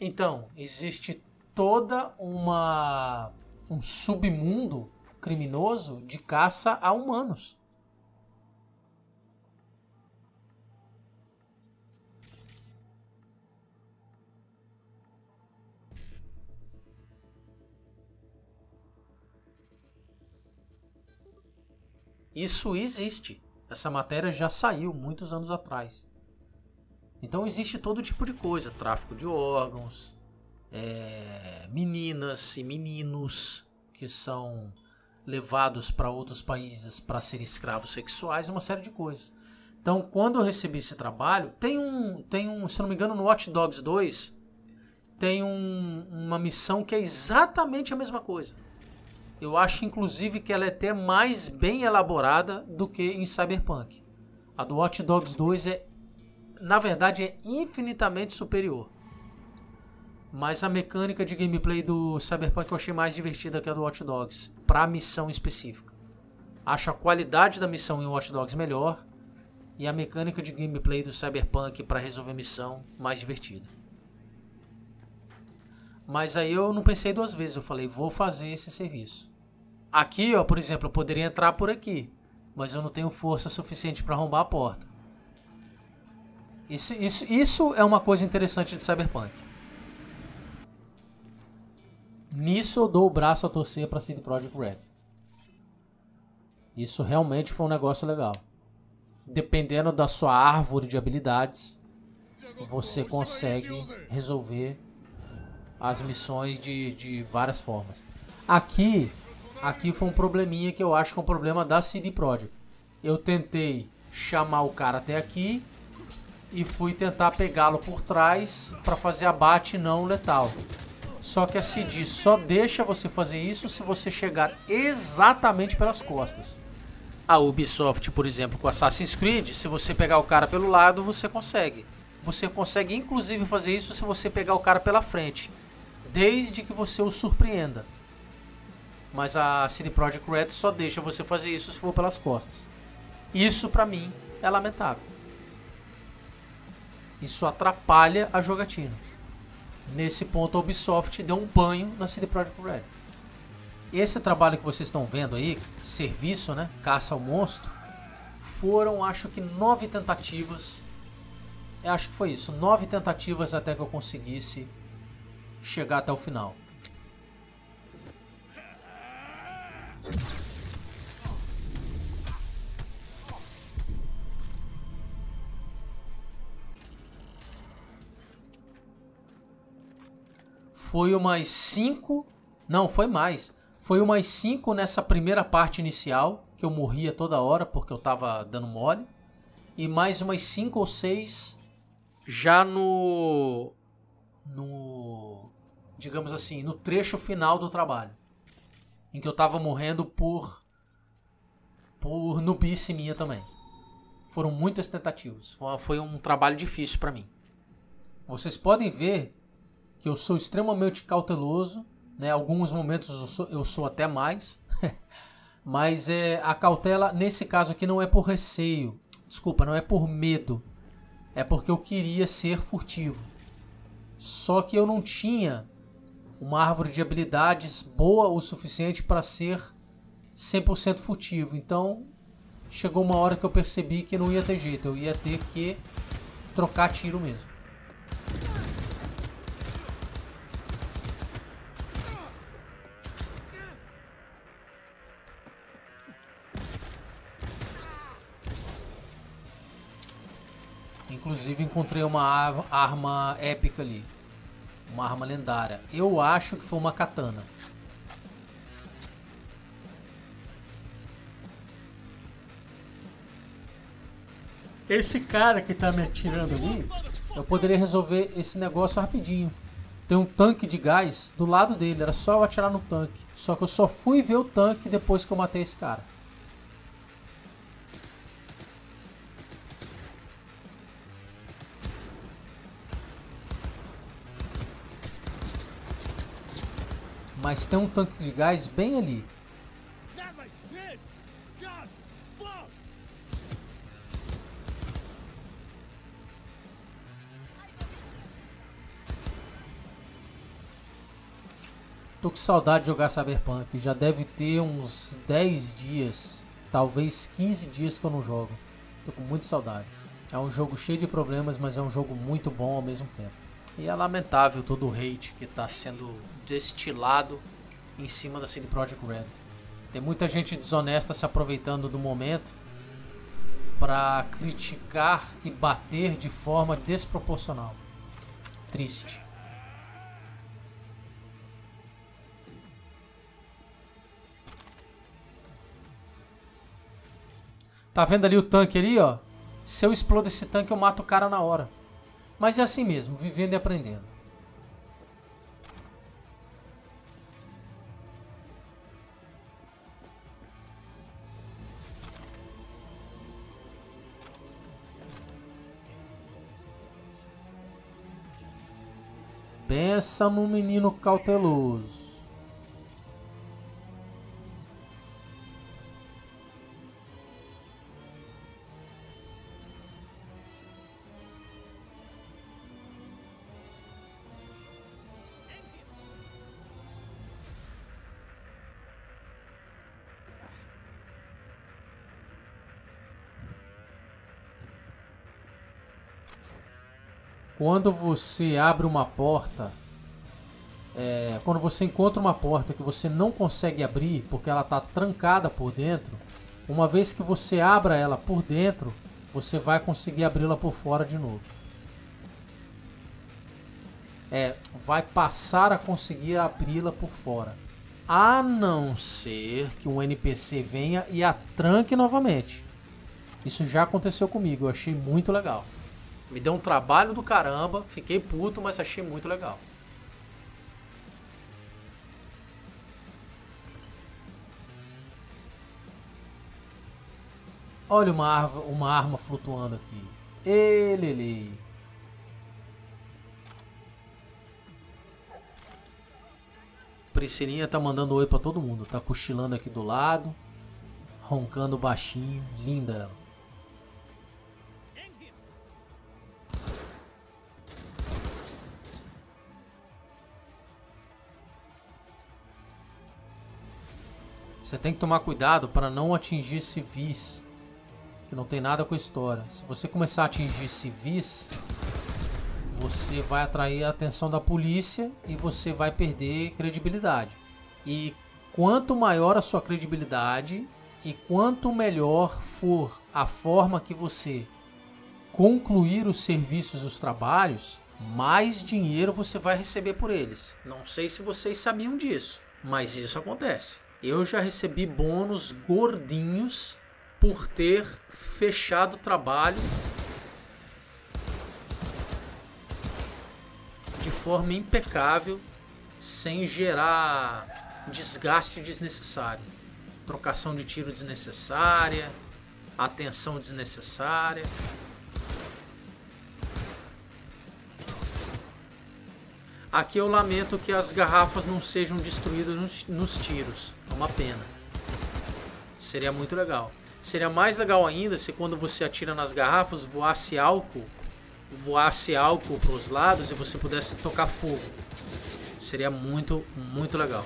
Então, existe toda uma um submundo criminoso de caça a humanos. Isso existe. Essa matéria já saiu muitos anos atrás. Então existe todo tipo de coisa. Tráfico de órgãos, é, meninas e meninos que são levados para outros países para serem escravos sexuais, uma série de coisas. Então quando eu recebi esse trabalho, tem um, tem um se não me engano, no Watch Dogs dois, tem um, uma missão que é exatamente a mesma coisa. Eu acho, inclusive, que ela é até mais bem elaborada do que em Cyberpunk. A do Watch Dogs dois é, na verdade, é infinitamente superior. Mas a mecânica de gameplay do Cyberpunk eu achei mais divertida que a do Watch Dogs, para a missão específica. Acho a qualidade da missão em Watch Dogs melhor e a mecânica de gameplay do Cyberpunk para resolver a missão mais divertida. Mas aí eu não pensei duas vezes, eu falei, vou fazer esse serviço. Aqui, ó, por exemplo, eu poderia entrar por aqui, mas eu não tenho força suficiente para arrombar a porta. Isso, isso, isso é uma coisa interessante de Cyberpunk. Nisso eu dou o braço a torcer para C D Projekt Red. Isso realmente foi um negócio legal. Dependendo da sua árvore de habilidades, você consegue resolver as missões de, de várias formas. Aqui... Aqui foi um probleminha que eu acho que é um problema da C D Projekt. Eu tentei chamar o cara até aqui e fui tentar pegá-lo por trás para fazer abate não letal. Só que a C D só deixa você fazer isso se você chegar exatamente pelas costas. A Ubisoft, por exemplo, com Assassin's Creed, se você pegar o cara pelo lado, você consegue. Você consegue inclusive fazer isso se você pegar o cara pela frente, desde que você o surpreenda. Mas a C D Projekt Red só deixa você fazer isso se for pelas costas. Isso, pra mim, é lamentável. Isso atrapalha a jogatina. Nesse ponto, a Ubisoft deu um banho na C D Projekt Red. Esse trabalho que vocês estão vendo aí, serviço, né? Caça ao monstro. Foram, acho que, nove tentativas. Eu acho que foi isso. Nove tentativas até que eu conseguisse chegar até o final. Foi umas cinco, não, foi mais, foi umas cinco nessa primeira parte inicial, que eu morria toda hora porque eu tava dando mole, e mais umas cinco ou seis já no, no, digamos assim, no trecho final do trabalho, em que eu tava morrendo por por nubice minha também. Foram muitas tentativas. Foi um trabalho difícil pra mim. Vocês podem ver que eu sou extremamente cauteloso, né? Alguns momentos eu sou, eu sou até mais. Mas é, a cautela, nesse caso aqui, não é por receio. Desculpa, não é por medo. É porque eu queria ser furtivo. Só que eu não tinha uma árvore de habilidades boa o suficiente para ser cem por cento furtivo. Então chegou uma hora que eu percebi que não ia ter jeito, eu ia ter que trocar tiro mesmo. Inclusive encontrei uma arma épica ali, uma arma lendária. Eu acho que foi uma katana. Esse cara que tá me atirando ali, eu poderia resolver esse negócio rapidinho. Tem um tanque de gás do lado dele, era só eu atirar no tanque. Só que eu só fui ver o tanque depois que eu matei esse cara. Mas tem um tanque de gás bem ali. Tô com saudade de jogar Cyberpunk. Já deve ter uns dez dias, talvez quinze dias que eu não jogo. Tô com muita saudade. É um jogo cheio de problemas, mas é um jogo muito bom ao mesmo tempo. E é lamentável todo o hate que está sendo destilado em cima da C D Projekt Red. Tem muita gente desonesta se aproveitando do momento para criticar e bater de forma desproporcional. Triste. Tá vendo ali o tanque ali, ó? Se eu explodo esse tanque, eu mato o cara na hora. Mas é assim mesmo, vivendo e aprendendo. Pensa num menino cauteloso. Quando você abre uma porta, é, quando você encontra uma porta que você não consegue abrir porque ela está trancada por dentro, uma vez que você abra ela por dentro, você vai conseguir abri-la por fora de novo. É, vai passar a conseguir abri-la por fora. A não ser que um N P C venha e a tranque novamente. Isso já aconteceu comigo, eu achei muito legal. Me deu um trabalho do caramba, fiquei puto, mas achei muito legal. Olha uma arma, uma arma flutuando aqui. Elelei. Priscilinha tá mandando oi pra todo mundo. Tá cochilando aqui do lado, roncando baixinho. Linda ela. Você tem que tomar cuidado para não atingir civis, que não tem nada com a história. Se você começar a atingir civis, você vai atrair a atenção da polícia e você vai perder credibilidade. E quanto maior a sua credibilidade e quanto melhor for a forma que você concluir os serviços e os trabalhos, mais dinheiro você vai receber por eles. Não sei se vocês sabiam disso, mas isso acontece. Eu já recebi bônus gordinhos por ter fechado o trabalho de forma impecável, sem gerar desgaste desnecessário. Trocação de tiro desnecessária, atenção desnecessária. Aqui eu lamento que as garrafas não sejam destruídas nos, nos tiros. É uma pena. Seria muito legal. Seria mais legal ainda se quando você atira nas garrafas, voasse álcool. Voasse álcool para os lados e você pudesse tocar fogo. Seria muito, muito legal.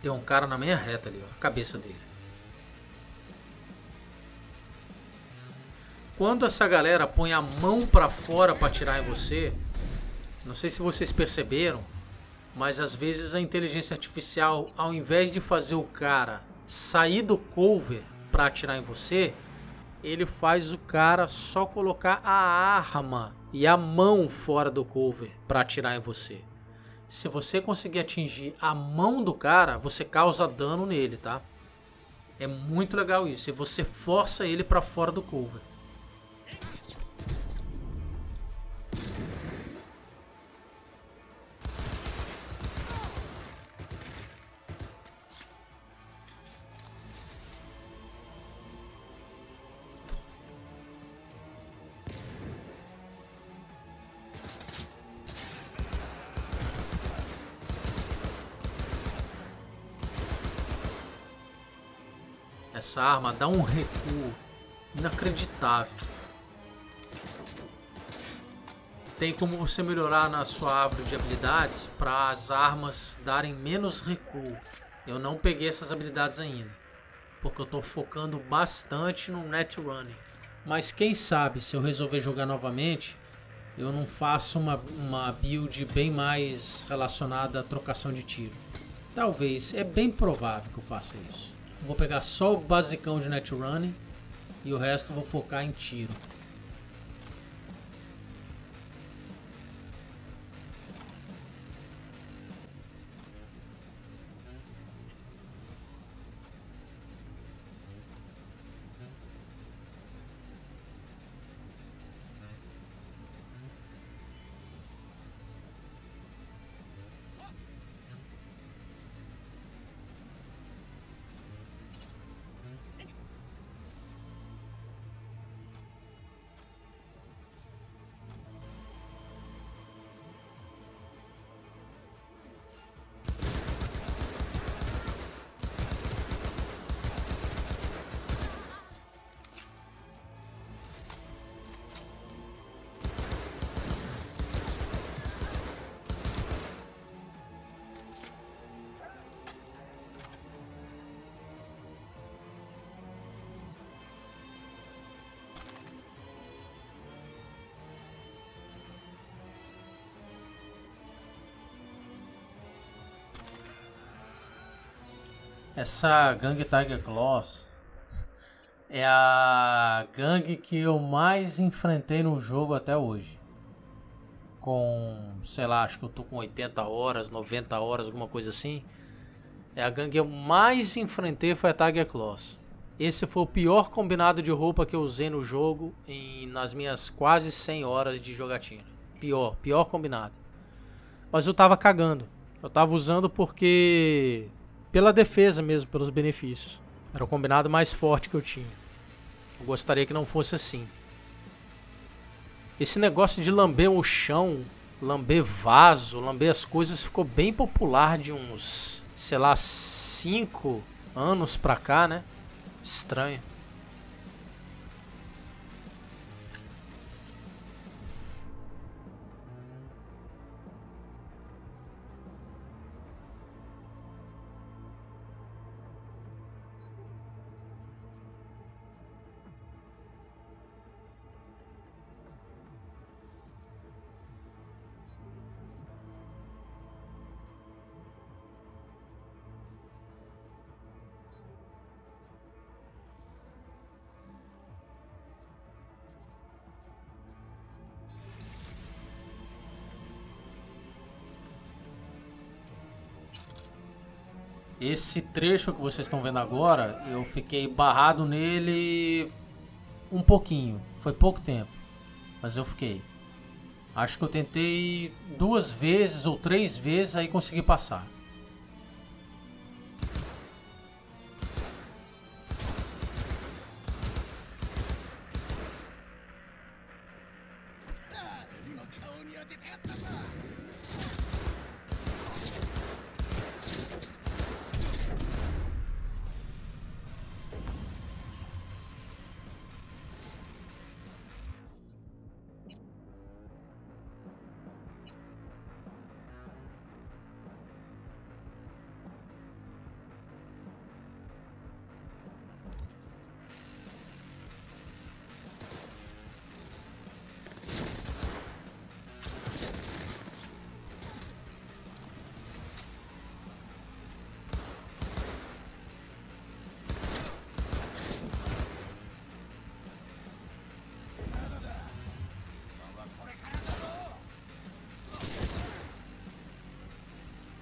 Tem um cara na meia reta ali, ó, a cabeça dele. Quando essa galera põe a mão pra fora pra atirar em você, não sei se vocês perceberam, mas às vezes a inteligência artificial, ao invés de fazer o cara sair do cover pra atirar em você, ele faz o cara só colocar a arma e a mão fora do cover pra atirar em você. Se você conseguir atingir a mão do cara, você causa dano nele, tá? É muito legal isso. E você força ele pra fora do cover. Essa arma dá um recuo inacreditável. Tem como você melhorar na sua árvore de habilidades para as armas darem menos recuo. Eu não peguei essas habilidades ainda, porque eu estou focando bastante no Netrunning. Mas quem sabe, se eu resolver jogar novamente, eu não faço uma, uma build bem mais relacionada à trocação de tiro. Talvez, é bem provável que eu faça isso. Vou pegar só o basicão de Netrunning e o resto vou focar em tiro. Essa gangue Tiger Claws é a gangue que eu mais enfrentei no jogo até hoje. Com, sei lá, acho que eu tô com oitenta horas, noventa horas, alguma coisa assim. É a gangue que eu mais enfrentei, foi a Tiger Claws. Esse foi o pior combinado de roupa que eu usei no jogo em, nas minhas quase cem horas de jogatina. Pior, pior combinado. Mas eu tava cagando. Eu tava usando porque... pela defesa mesmo, pelos benefícios. Era o combinado mais forte que eu tinha. Eu gostaria que não fosse assim. Esse negócio de lamber o chão, lamber vaso, lamber as coisas ficou bem popular de uns, sei lá, cinco anos pra cá, né? Estranho. Esse trecho que vocês estão vendo agora, eu fiquei barrado nele um pouquinho, foi pouco tempo, mas eu fiquei. Acho que eu tentei duas vezes ou três vezes, aí consegui passar.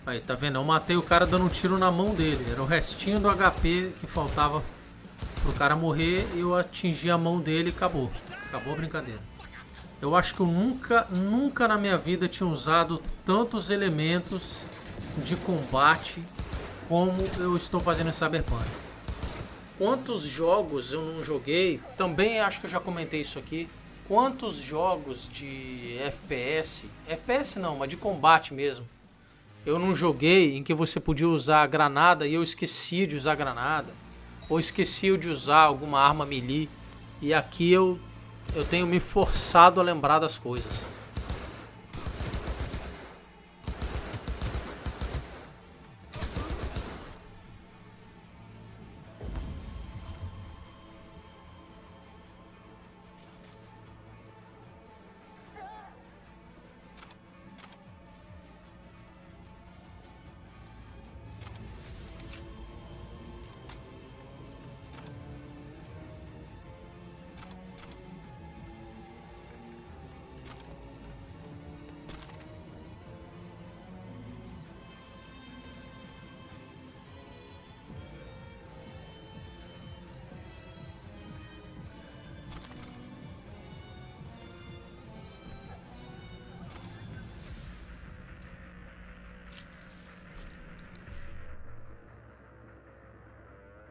Aí, tá vendo? Eu matei o cara dando um tiro na mão dele. Era o restinho do H P que faltava pro cara morrer. Eu atingi a mão dele e acabou. Acabou a brincadeira. Eu acho que eu nunca, nunca na minha vida tinha usado tantos elementos de combate como eu estou fazendo em Cyberpunk. Quantos jogos eu não joguei? Também acho que eu já comentei isso aqui. Quantos jogos de F P S... F P S não, mas de combate mesmo. Eu não joguei em que você podia usar a granada e eu esqueci de usar a granada. Ou esqueci de usar alguma arma melee. E aqui eu, eu tenho me forçado a lembrar das coisas.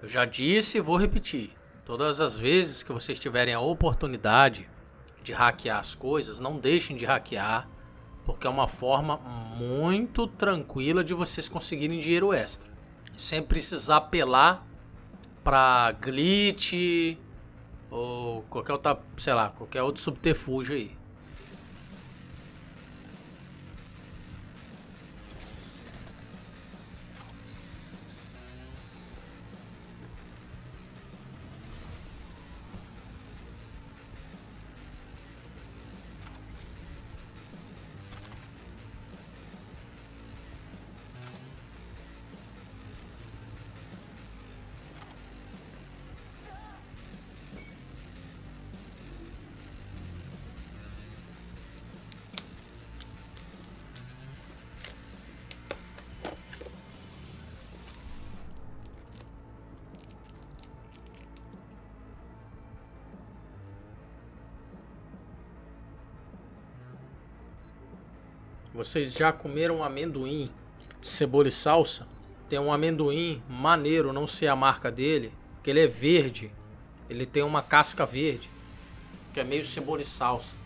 Eu já disse e vou repetir, todas as vezes que vocês tiverem a oportunidade de hackear as coisas, não deixem de hackear, porque é uma forma muito tranquila de vocês conseguirem dinheiro extra, sem precisar apelar para glitch ou qualquer outra, sei lá, qualquer outro subterfúgio aí. Vocês já comeram amendoim de cebola e salsa? Tem um amendoim maneiro, não sei a marca dele, que ele é verde. Ele tem uma casca verde, que é meio cebola e salsa.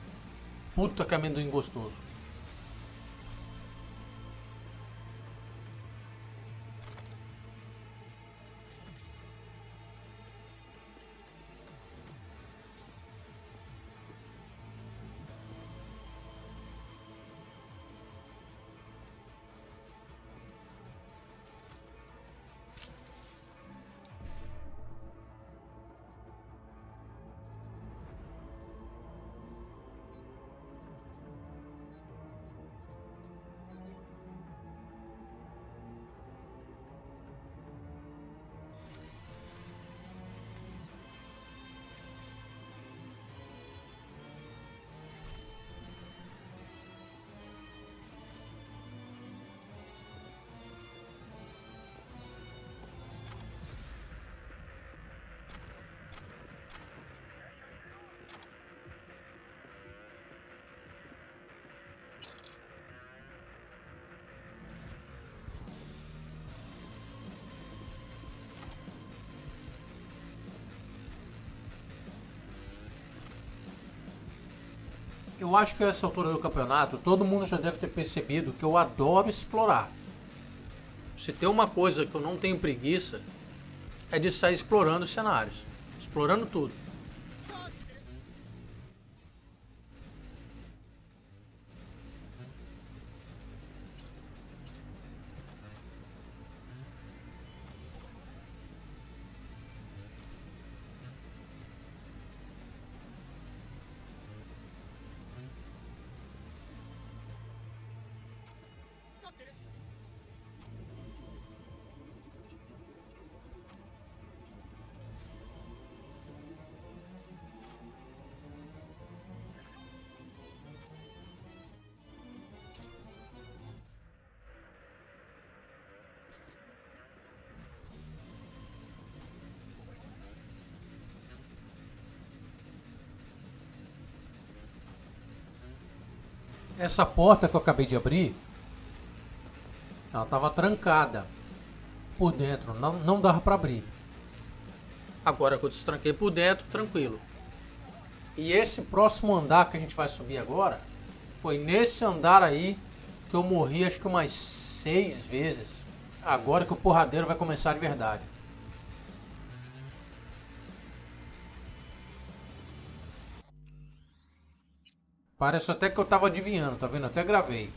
Puta que amendoim gostoso. eu acho que a essa altura do campeonato, todo mundo já deve ter percebido que eu adoro explorar. Se tem uma coisa que eu não tenho preguiça, é de sair explorando os cenários, explorando tudo. Essa porta que eu acabei de abrir, ela estava trancada por dentro, não, não dava para abrir. Agora que eu destranquei por dentro, tranquilo. E esse próximo andar que a gente vai subir agora, foi nesse andar aí que eu morri acho que umas seis vezes. Agora que o porradeiro vai começar de verdade. Parece até que eu tava adivinhando, tá vendo? Até gravei.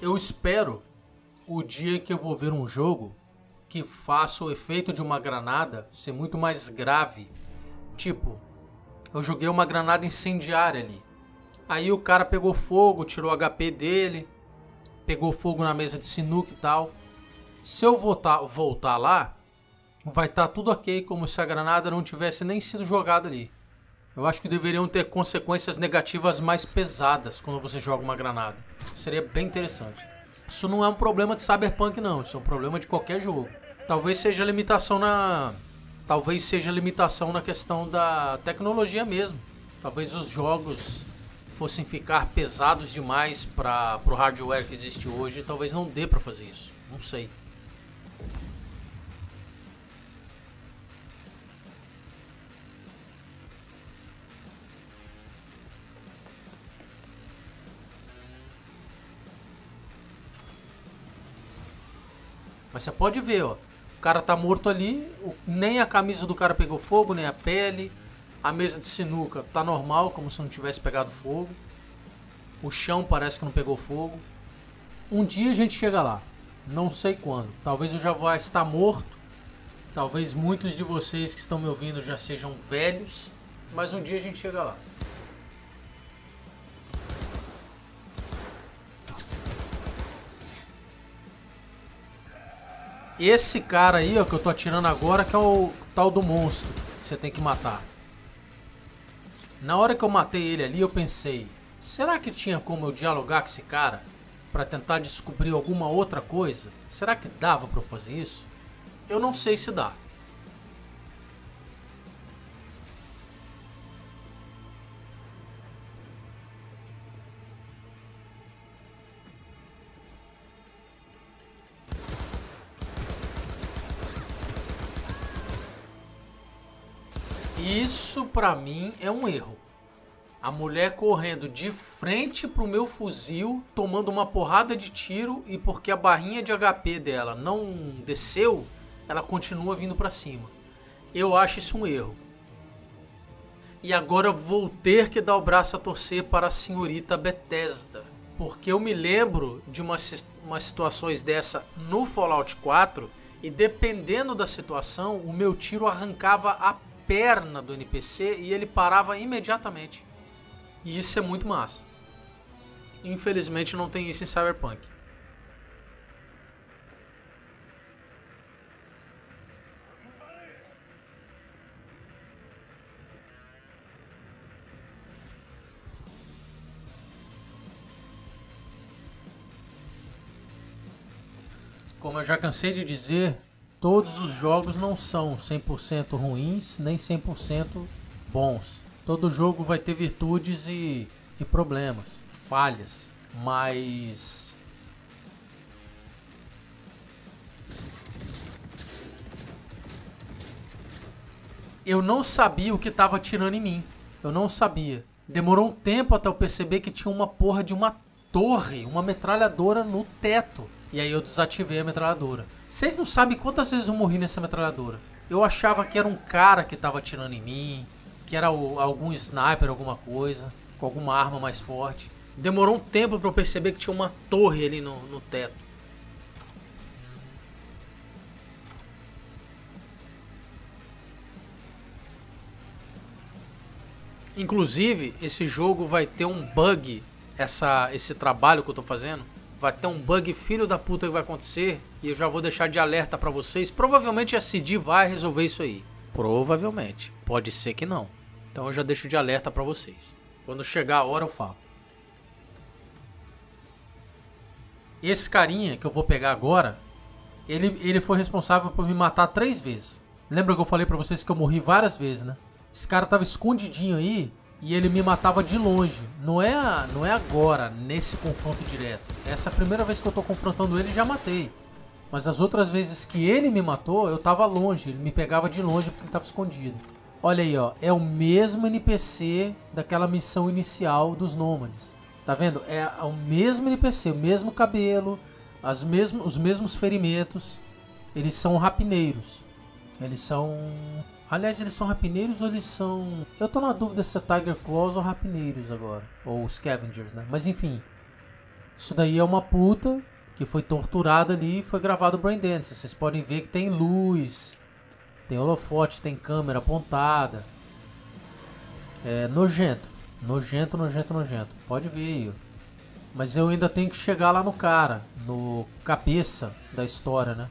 Eu espero o dia que eu vou ver um jogo que faça o efeito de uma granada ser muito mais grave. Tipo, eu joguei uma granada incendiária ali. Aí o cara pegou fogo, tirou o H P dele, pegou fogo na mesa de sinuca e tal. Se eu voltar, voltar lá, vai estar tudo ok, como se a granada não tivesse nem sido jogada ali. Eu acho que deveriam ter consequências negativas mais pesadas quando você joga uma granada. Seria bem interessante. Isso não é um problema de Cyberpunk não, isso é um problema de qualquer jogo. Talvez seja limitação na... Talvez seja limitação na questão da tecnologia mesmo. Talvez os jogos fossem ficar pesados demais para o hardware que existe hoje. Talvez não dê para fazer isso, não sei. Mas você pode ver, ó, o cara tá morto ali, nem a camisa do cara pegou fogo, nem a pele. A mesa de sinuca tá normal, como se não tivesse pegado fogo. O chão parece que não pegou fogo. Um dia a gente chega lá, não sei quando. Talvez eu já vá estar morto, talvez muitos de vocês que estão me ouvindo já sejam velhos, mas um dia a gente chega lá. Esse cara aí, ó, que eu tô atirando agora, que é o tal do monstro que você tem que matar. Na hora que eu matei ele ali, eu pensei, será que tinha como eu dialogar com esse cara pra tentar descobrir alguma outra coisa? Será que dava pra eu fazer isso? Eu não sei se dá. Isso pra mim é um erro. A mulher correndo de frente pro meu fuzil, tomando uma porrada de tiro, e porque a barrinha de H P dela não desceu, ela continua vindo pra cima. Eu acho isso um erro. E agora eu vou ter que dar o braço a torcer para a senhorita Bethesda. Porque eu me lembro de umas, umas situações dessa no Fallout quatro e dependendo da situação, o meu tiro arrancava a perna do N P C e ele parava imediatamente. E isso é muito massa. Infelizmente não tem isso em Cyberpunk. Como eu já cansei de dizer, todos os jogos não são cem por cento ruins, nem cem por cento bons. Todo jogo vai ter virtudes e, e problemas, falhas, mas... eu não sabia o que estava atirando em mim. Eu não sabia. Demorou um tempo até eu perceber que tinha uma porra de uma torre, uma metralhadora no teto. E aí eu desativei a metralhadora. Vocês não sabem quantas vezes eu morri nessa metralhadora. Eu achava que era um cara que tava atirando em mim, que era o, algum sniper, alguma coisa, com alguma arma mais forte. Demorou um tempo pra eu perceber que tinha uma torre ali no, no teto. Inclusive, esse jogo vai ter um bug, essa, esse trabalho que eu tô fazendo. Vai ter um bug filho da puta que vai acontecer e eu já vou deixar de alerta pra vocês. Provavelmente a C D vai resolver isso aí. Provavelmente. Pode ser que não. Então eu já deixo de alerta pra vocês. Quando chegar a hora eu falo. Esse carinha que eu vou pegar agora, ele, ele foi responsável por me matar três vezes. Lembra que eu falei pra vocês que eu morri várias vezes, né? Esse cara tava escondidinho aí. E ele me matava de longe. Não é, não é agora, nesse confronto direto. Essa primeira vez que eu tô confrontando ele, já matei. Mas as outras vezes que ele me matou, eu tava longe. Ele me pegava de longe porque ele tava escondido. Olha aí, ó. É o mesmo N P C daquela missão inicial dos nômades. Tá vendo? É o mesmo N P C, o mesmo cabelo, as mesmo, os mesmos ferimentos. Eles são rapineiros. Eles são... aliás, eles são rapineiros ou eles são... eu tô na dúvida se é Tiger Claws ou rapineiros agora. Ou Scavengers, né? Mas enfim. Isso daí é uma puta que foi torturada ali e foi gravado o Brain Dance. Vocês podem ver que tem luz, tem holofote, tem câmera apontada. É nojento. Nojento, nojento, nojento. Pode ver aí. Mas eu ainda tenho que chegar lá no cara. No cabeça da história, né?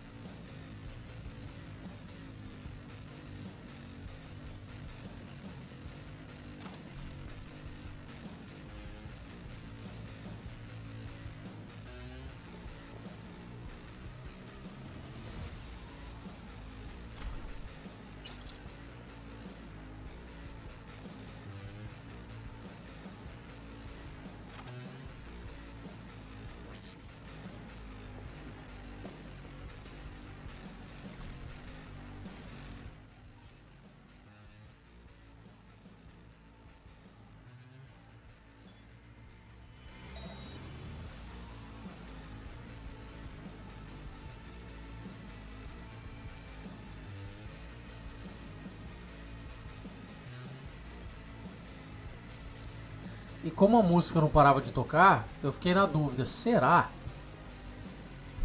E como a música não parava de tocar, eu fiquei na dúvida, será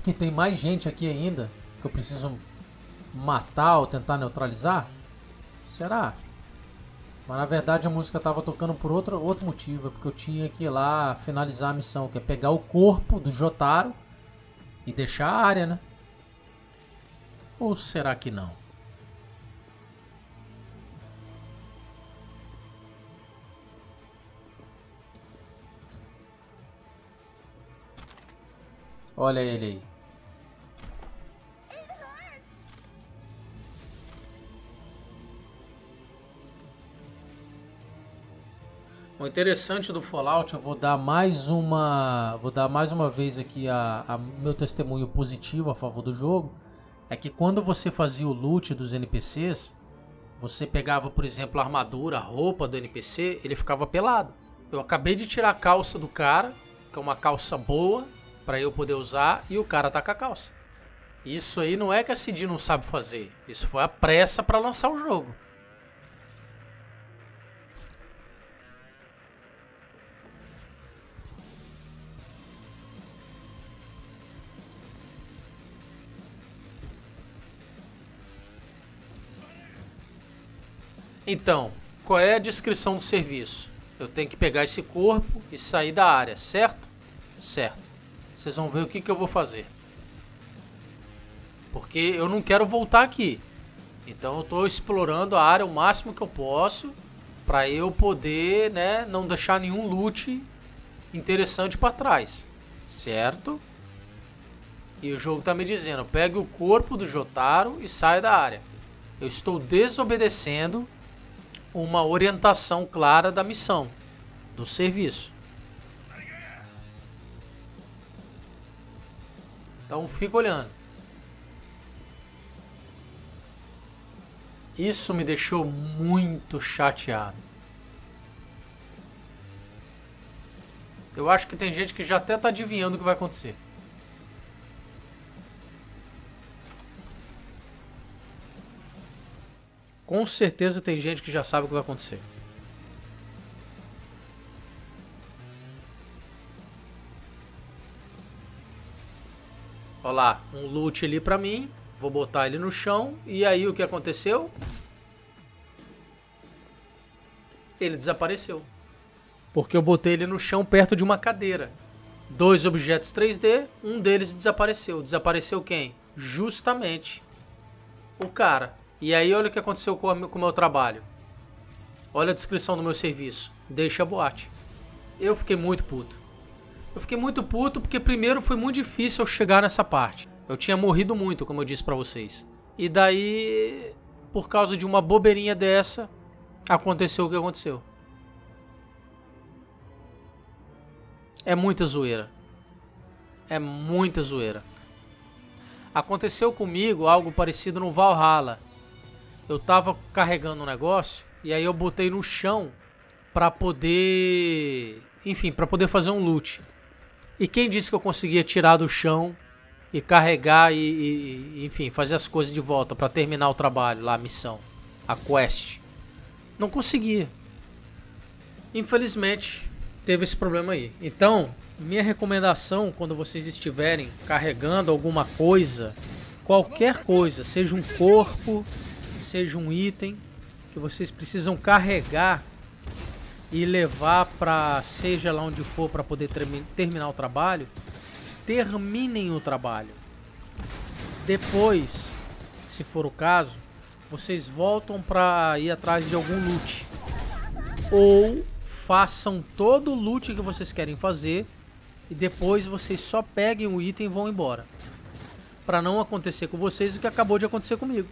que tem mais gente aqui ainda que eu preciso matar ou tentar neutralizar? Será? Mas na verdade a música estava tocando por outro, outro motivo, é porque eu tinha que ir lá finalizar a missão, que é pegar o corpo do Jotaro e deixar a área, né? Ou será que não? Olha ele aí. O interessante do Fallout, eu vou dar mais uma, vou dar mais uma vez aqui a, a meu testemunho positivo a favor do jogo, é que quando você fazia o loot dos N P Cs, você pegava, por exemplo, a armadura, a roupa do N P C, ele ficava pelado. Eu acabei de tirar a calça do cara, que é uma calça boa, pra eu poder usar, e o cara tá com a calça. Isso aí não é que a C D não sabe fazer. Isso foi a pressa pra lançar o jogo. Então, qual é a descrição do serviço? Eu tenho que pegar esse corpo e sair da área, certo? Certo. Vocês vão ver o que, que eu vou fazer. Porque eu não quero voltar aqui. Então eu estou explorando a área o máximo que eu posso, para eu poder, né, não deixar nenhum loot interessante para trás. Certo? E o jogo está me dizendo, pegue o corpo do Jotaro e saia da área. Eu estou desobedecendo uma orientação clara da missão, do serviço. Então fico olhando. Isso me deixou muito chateado. Eu acho que tem gente que já até tá adivinhando o que vai acontecer. Com certeza tem gente que já sabe o que vai acontecer. Olha lá, um loot ali pra mim. Vou botar ele no chão. E aí o que aconteceu? Ele desapareceu. Porque eu botei ele no chão perto de uma cadeira. Dois objetos três D. Um deles desapareceu. Desapareceu quem? Justamente o cara. E aí olha o que aconteceu com o meu trabalho. Olha a descrição do meu serviço. Deixa a boate. Eu fiquei muito puto. Eu fiquei muito puto porque primeiro foi muito difícil eu chegar nessa parte. Eu tinha morrido muito, como eu disse pra vocês. E daí, por causa de uma bobeirinha dessa, aconteceu o que aconteceu. É muita zoeira. É muita zoeira. Aconteceu comigo algo parecido no Valhalla. Eu tava carregando um negócio e aí eu botei no chão pra poder... Enfim, pra poder fazer um loot. E quem disse que eu conseguia tirar do chão... E carregar e, e, e, enfim, fazer as coisas de volta pra terminar o trabalho lá, a missão, a quest. Não conseguia. Infelizmente, teve esse problema aí. Então, minha recomendação, quando vocês estiverem carregando alguma coisa, qualquer coisa, seja um corpo, seja um item, que vocês precisam carregar e levar pra, seja lá onde for, pra poder terminar o trabalho, terminem o trabalho. Depois, se for o caso, vocês voltam para ir atrás de algum loot. Ou façam todo o loot que vocês querem fazer e depois vocês só peguem o item e vão embora. Para não acontecer com vocês o que acabou de acontecer comigo.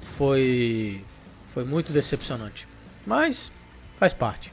Foi foi muito decepcionante, mas faz parte.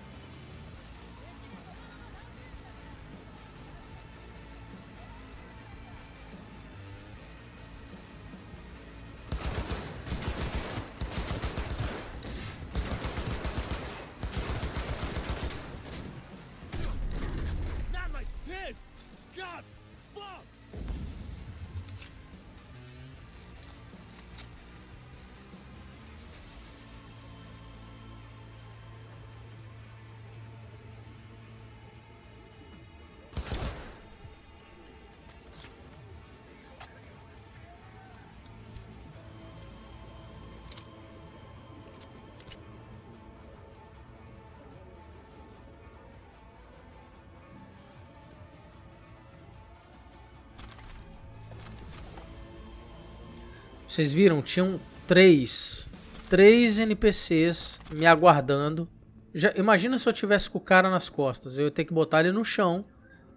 Vocês viram? Tinham três, três N P Cs me aguardando. Já, imagina se eu tivesse com o cara nas costas. Eu ia ter que botar ele no chão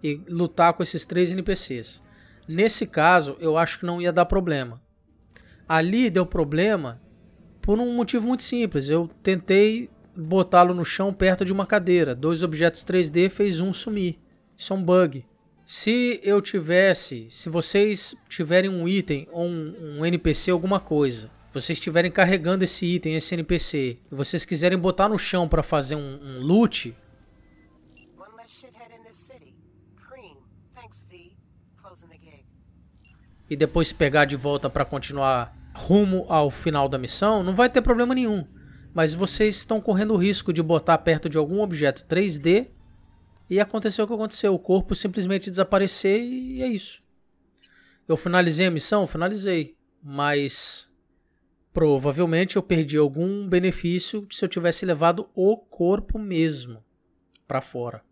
e lutar com esses três N P Cs. Nesse caso, eu acho que não ia dar problema. Ali deu problema por um motivo muito simples. Eu tentei botá-lo no chão perto de uma cadeira. Dois objetos três D fez um sumir. Isso é um bug. Se eu tivesse, se vocês tiverem um item ou um, um N P C, alguma coisa, vocês estiverem carregando esse item, esse N P C, e vocês quiserem botar no chão para fazer um, um loot, e depois pegar de volta para continuar rumo ao final da missão, não vai ter problema nenhum. Mas vocês estão correndo o risco de botar perto de algum objeto três D, e aconteceu o que aconteceu, o corpo simplesmente desaparecer e é isso. Eu finalizei a missão? Finalizei. Mas Provavelmente eu perdi algum benefício se eu tivesse levado o corpo mesmo para fora.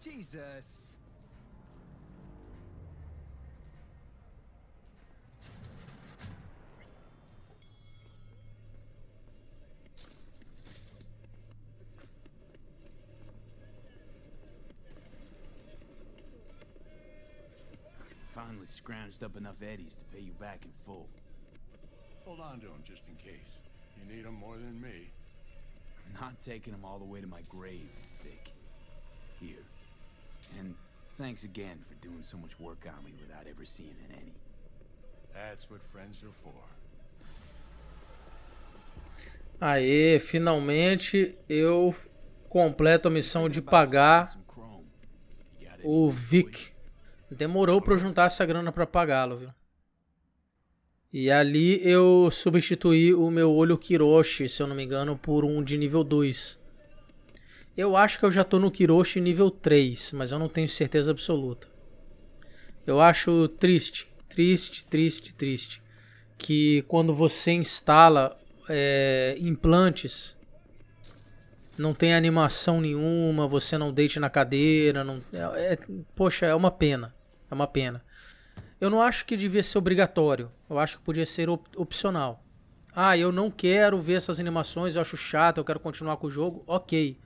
Jesus. Finally scrounged up enough eddies to pay you back in full. Hold on to them just in case. You need them more than me. I'm not taking them all the way to my grave, Vic. Here. And thanks again for doing so much work on me without ever seeing an any. That's what friends are for. Aê, finalmente eu completo a missão de pagar o Vic. Demorou para eu juntar essa grana para pagá-lo, viu? E ali eu substituí o meu olho Kiroshi, se eu não me engano, por um de nível dois. Eu acho que eu já tô no Kiroshi nível três, mas eu não tenho certeza absoluta. Eu acho triste, triste, triste, triste, que quando você instala é, implantes, não tem animação nenhuma, você não deite na cadeira, não, é, é, poxa, é uma pena, é uma pena. Eu não acho que devia ser obrigatório, eu acho que podia ser op- opcional. Ah, eu não quero ver essas animações, eu acho chato, eu quero continuar com o jogo, ok.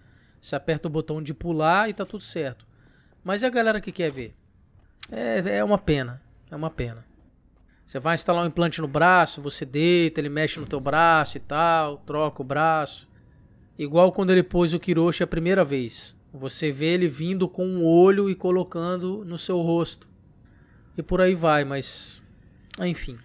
Você aperta o botão de pular e tá tudo certo. Mas e a galera que quer ver? É, é uma pena. É uma pena. Você vai instalar um implante no braço, você deita, ele mexe no teu braço e tal, troca o braço. Igual quando ele pôs o Kiroshi a primeira vez. Você vê ele vindo com um olho e colocando no seu rosto. E por aí vai, mas... Enfim...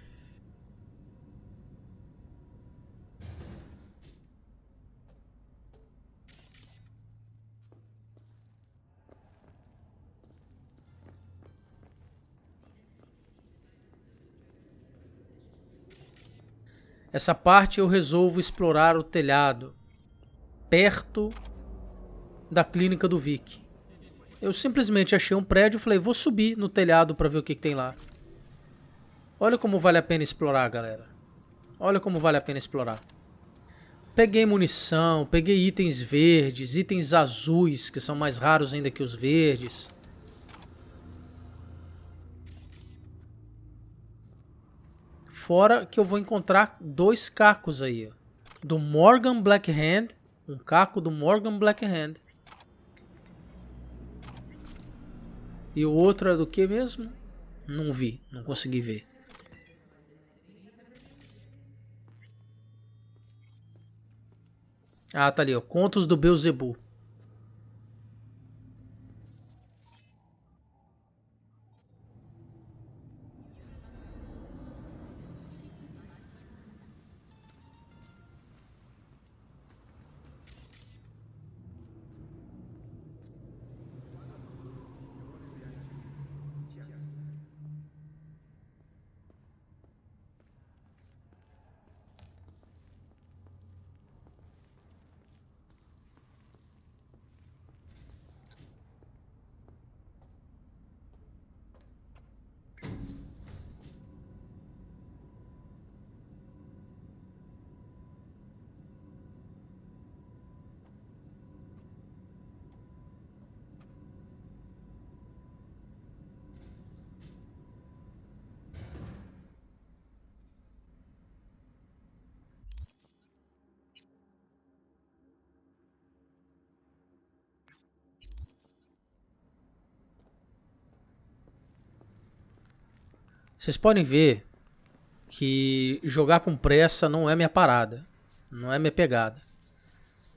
Essa parte eu resolvo explorar o telhado, perto da clínica do Vic. Eu simplesmente achei um prédio e falei, vou subir no telhado para ver o que, que tem lá. Olha como vale a pena explorar, galera. Olha como vale a pena explorar. Peguei munição, peguei itens verdes, itens azuis, que são mais raros ainda que os verdes. Fora que eu vou encontrar dois cacos aí. Do Morgan Blackhand. Um caco do Morgan Blackhand. E o outro é do que mesmo? Não vi. Não consegui ver. Ah, tá ali, ó. Contos do Beelzebub. Vocês podem ver que jogar com pressa não é minha parada, não é minha pegada.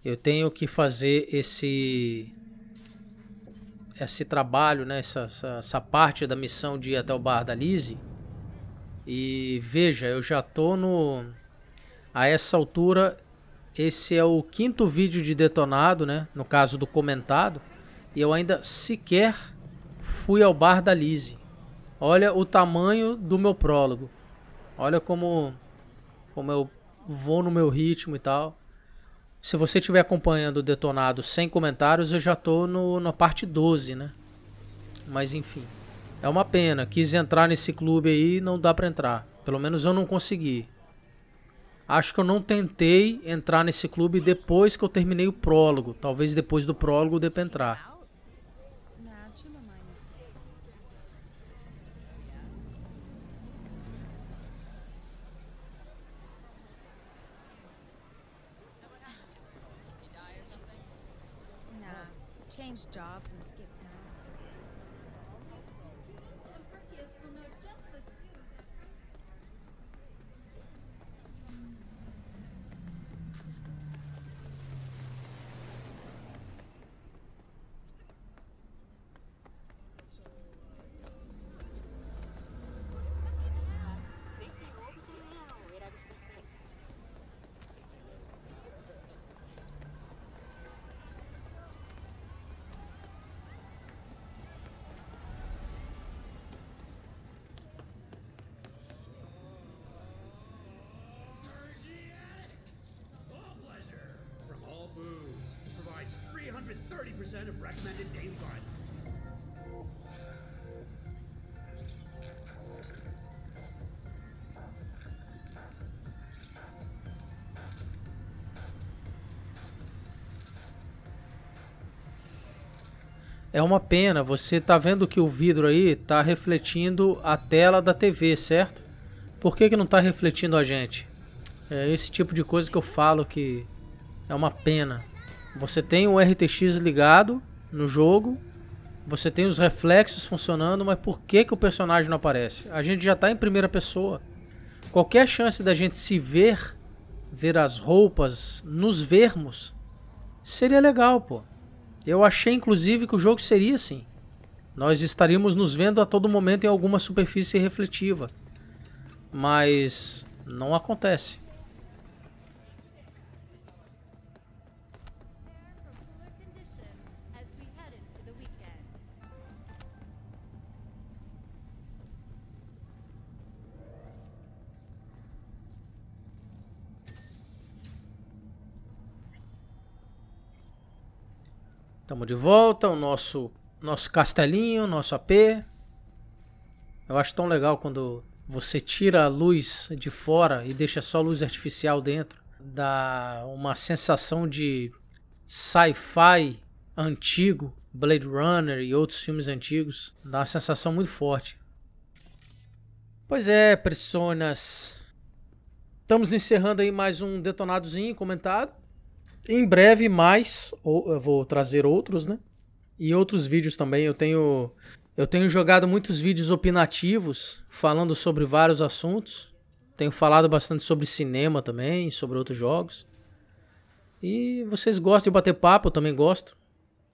Eu tenho que fazer esse esse trabalho, né, essa, essa, essa parte da missão de ir até o bar da Lise. E veja, eu já tô no... A essa altura, esse é o quinto vídeo de detonado, né, no caso do comentado. E eu ainda sequer fui ao bar da Lise. Olha o tamanho do meu prólogo. Olha como, como eu vou no meu ritmo e tal. Se você estiver acompanhando o detonado sem comentários, eu já tô no, na parte doze, né? Mas enfim, é uma pena. Quis entrar nesse clube aí, não dá pra entrar. Pelo menos eu não consegui. Acho que eu não tentei entrar nesse clube depois que eu terminei o prólogo. Talvez depois do prólogo dê pra entrar. thirty percent of recommended day one. É uma pena, você tá vendo que o vidro aí tá refletindo a tela da T V, certo? Por que que não tá refletindo a gente? É esse tipo de coisa que eu falo que é uma pena. Você tem o R T X ligado no jogo, você tem os reflexos funcionando, mas por que que o personagem não aparece? A gente já está em primeira pessoa. Qualquer chance da gente se ver, ver as roupas, nos vermos, seria legal, pô. Eu achei, inclusive, que o jogo seria assim. Nós estaríamos nos vendo a todo momento em alguma superfície refletiva. Mas não acontece. Estamos de volta, o nosso, nosso castelinho, nosso A P. Eu acho tão legal quando você tira a luz de fora e deixa só luz artificial dentro. Dá uma sensação de sci-fi antigo, Blade Runner e outros filmes antigos. Dá uma sensação muito forte. Pois é, personas. Estamos encerrando aí mais um detonadozinho comentado. Em breve mais, ou eu vou trazer outros, né? E outros vídeos também. Eu tenho, eu tenho jogado muitos vídeos opinativos, falando sobre vários assuntos. Tenho falado bastante sobre cinema também, sobre outros jogos. E vocês gostam de bater papo, eu também gosto.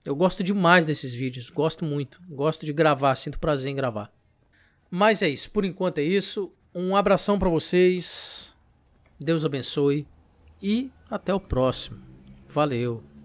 Eu gosto demais desses vídeos, gosto muito. Gosto de gravar, sinto prazer em gravar. Mas é isso, por enquanto é isso. Um abração pra vocês. Deus abençoe. E até o próximo. Valeu!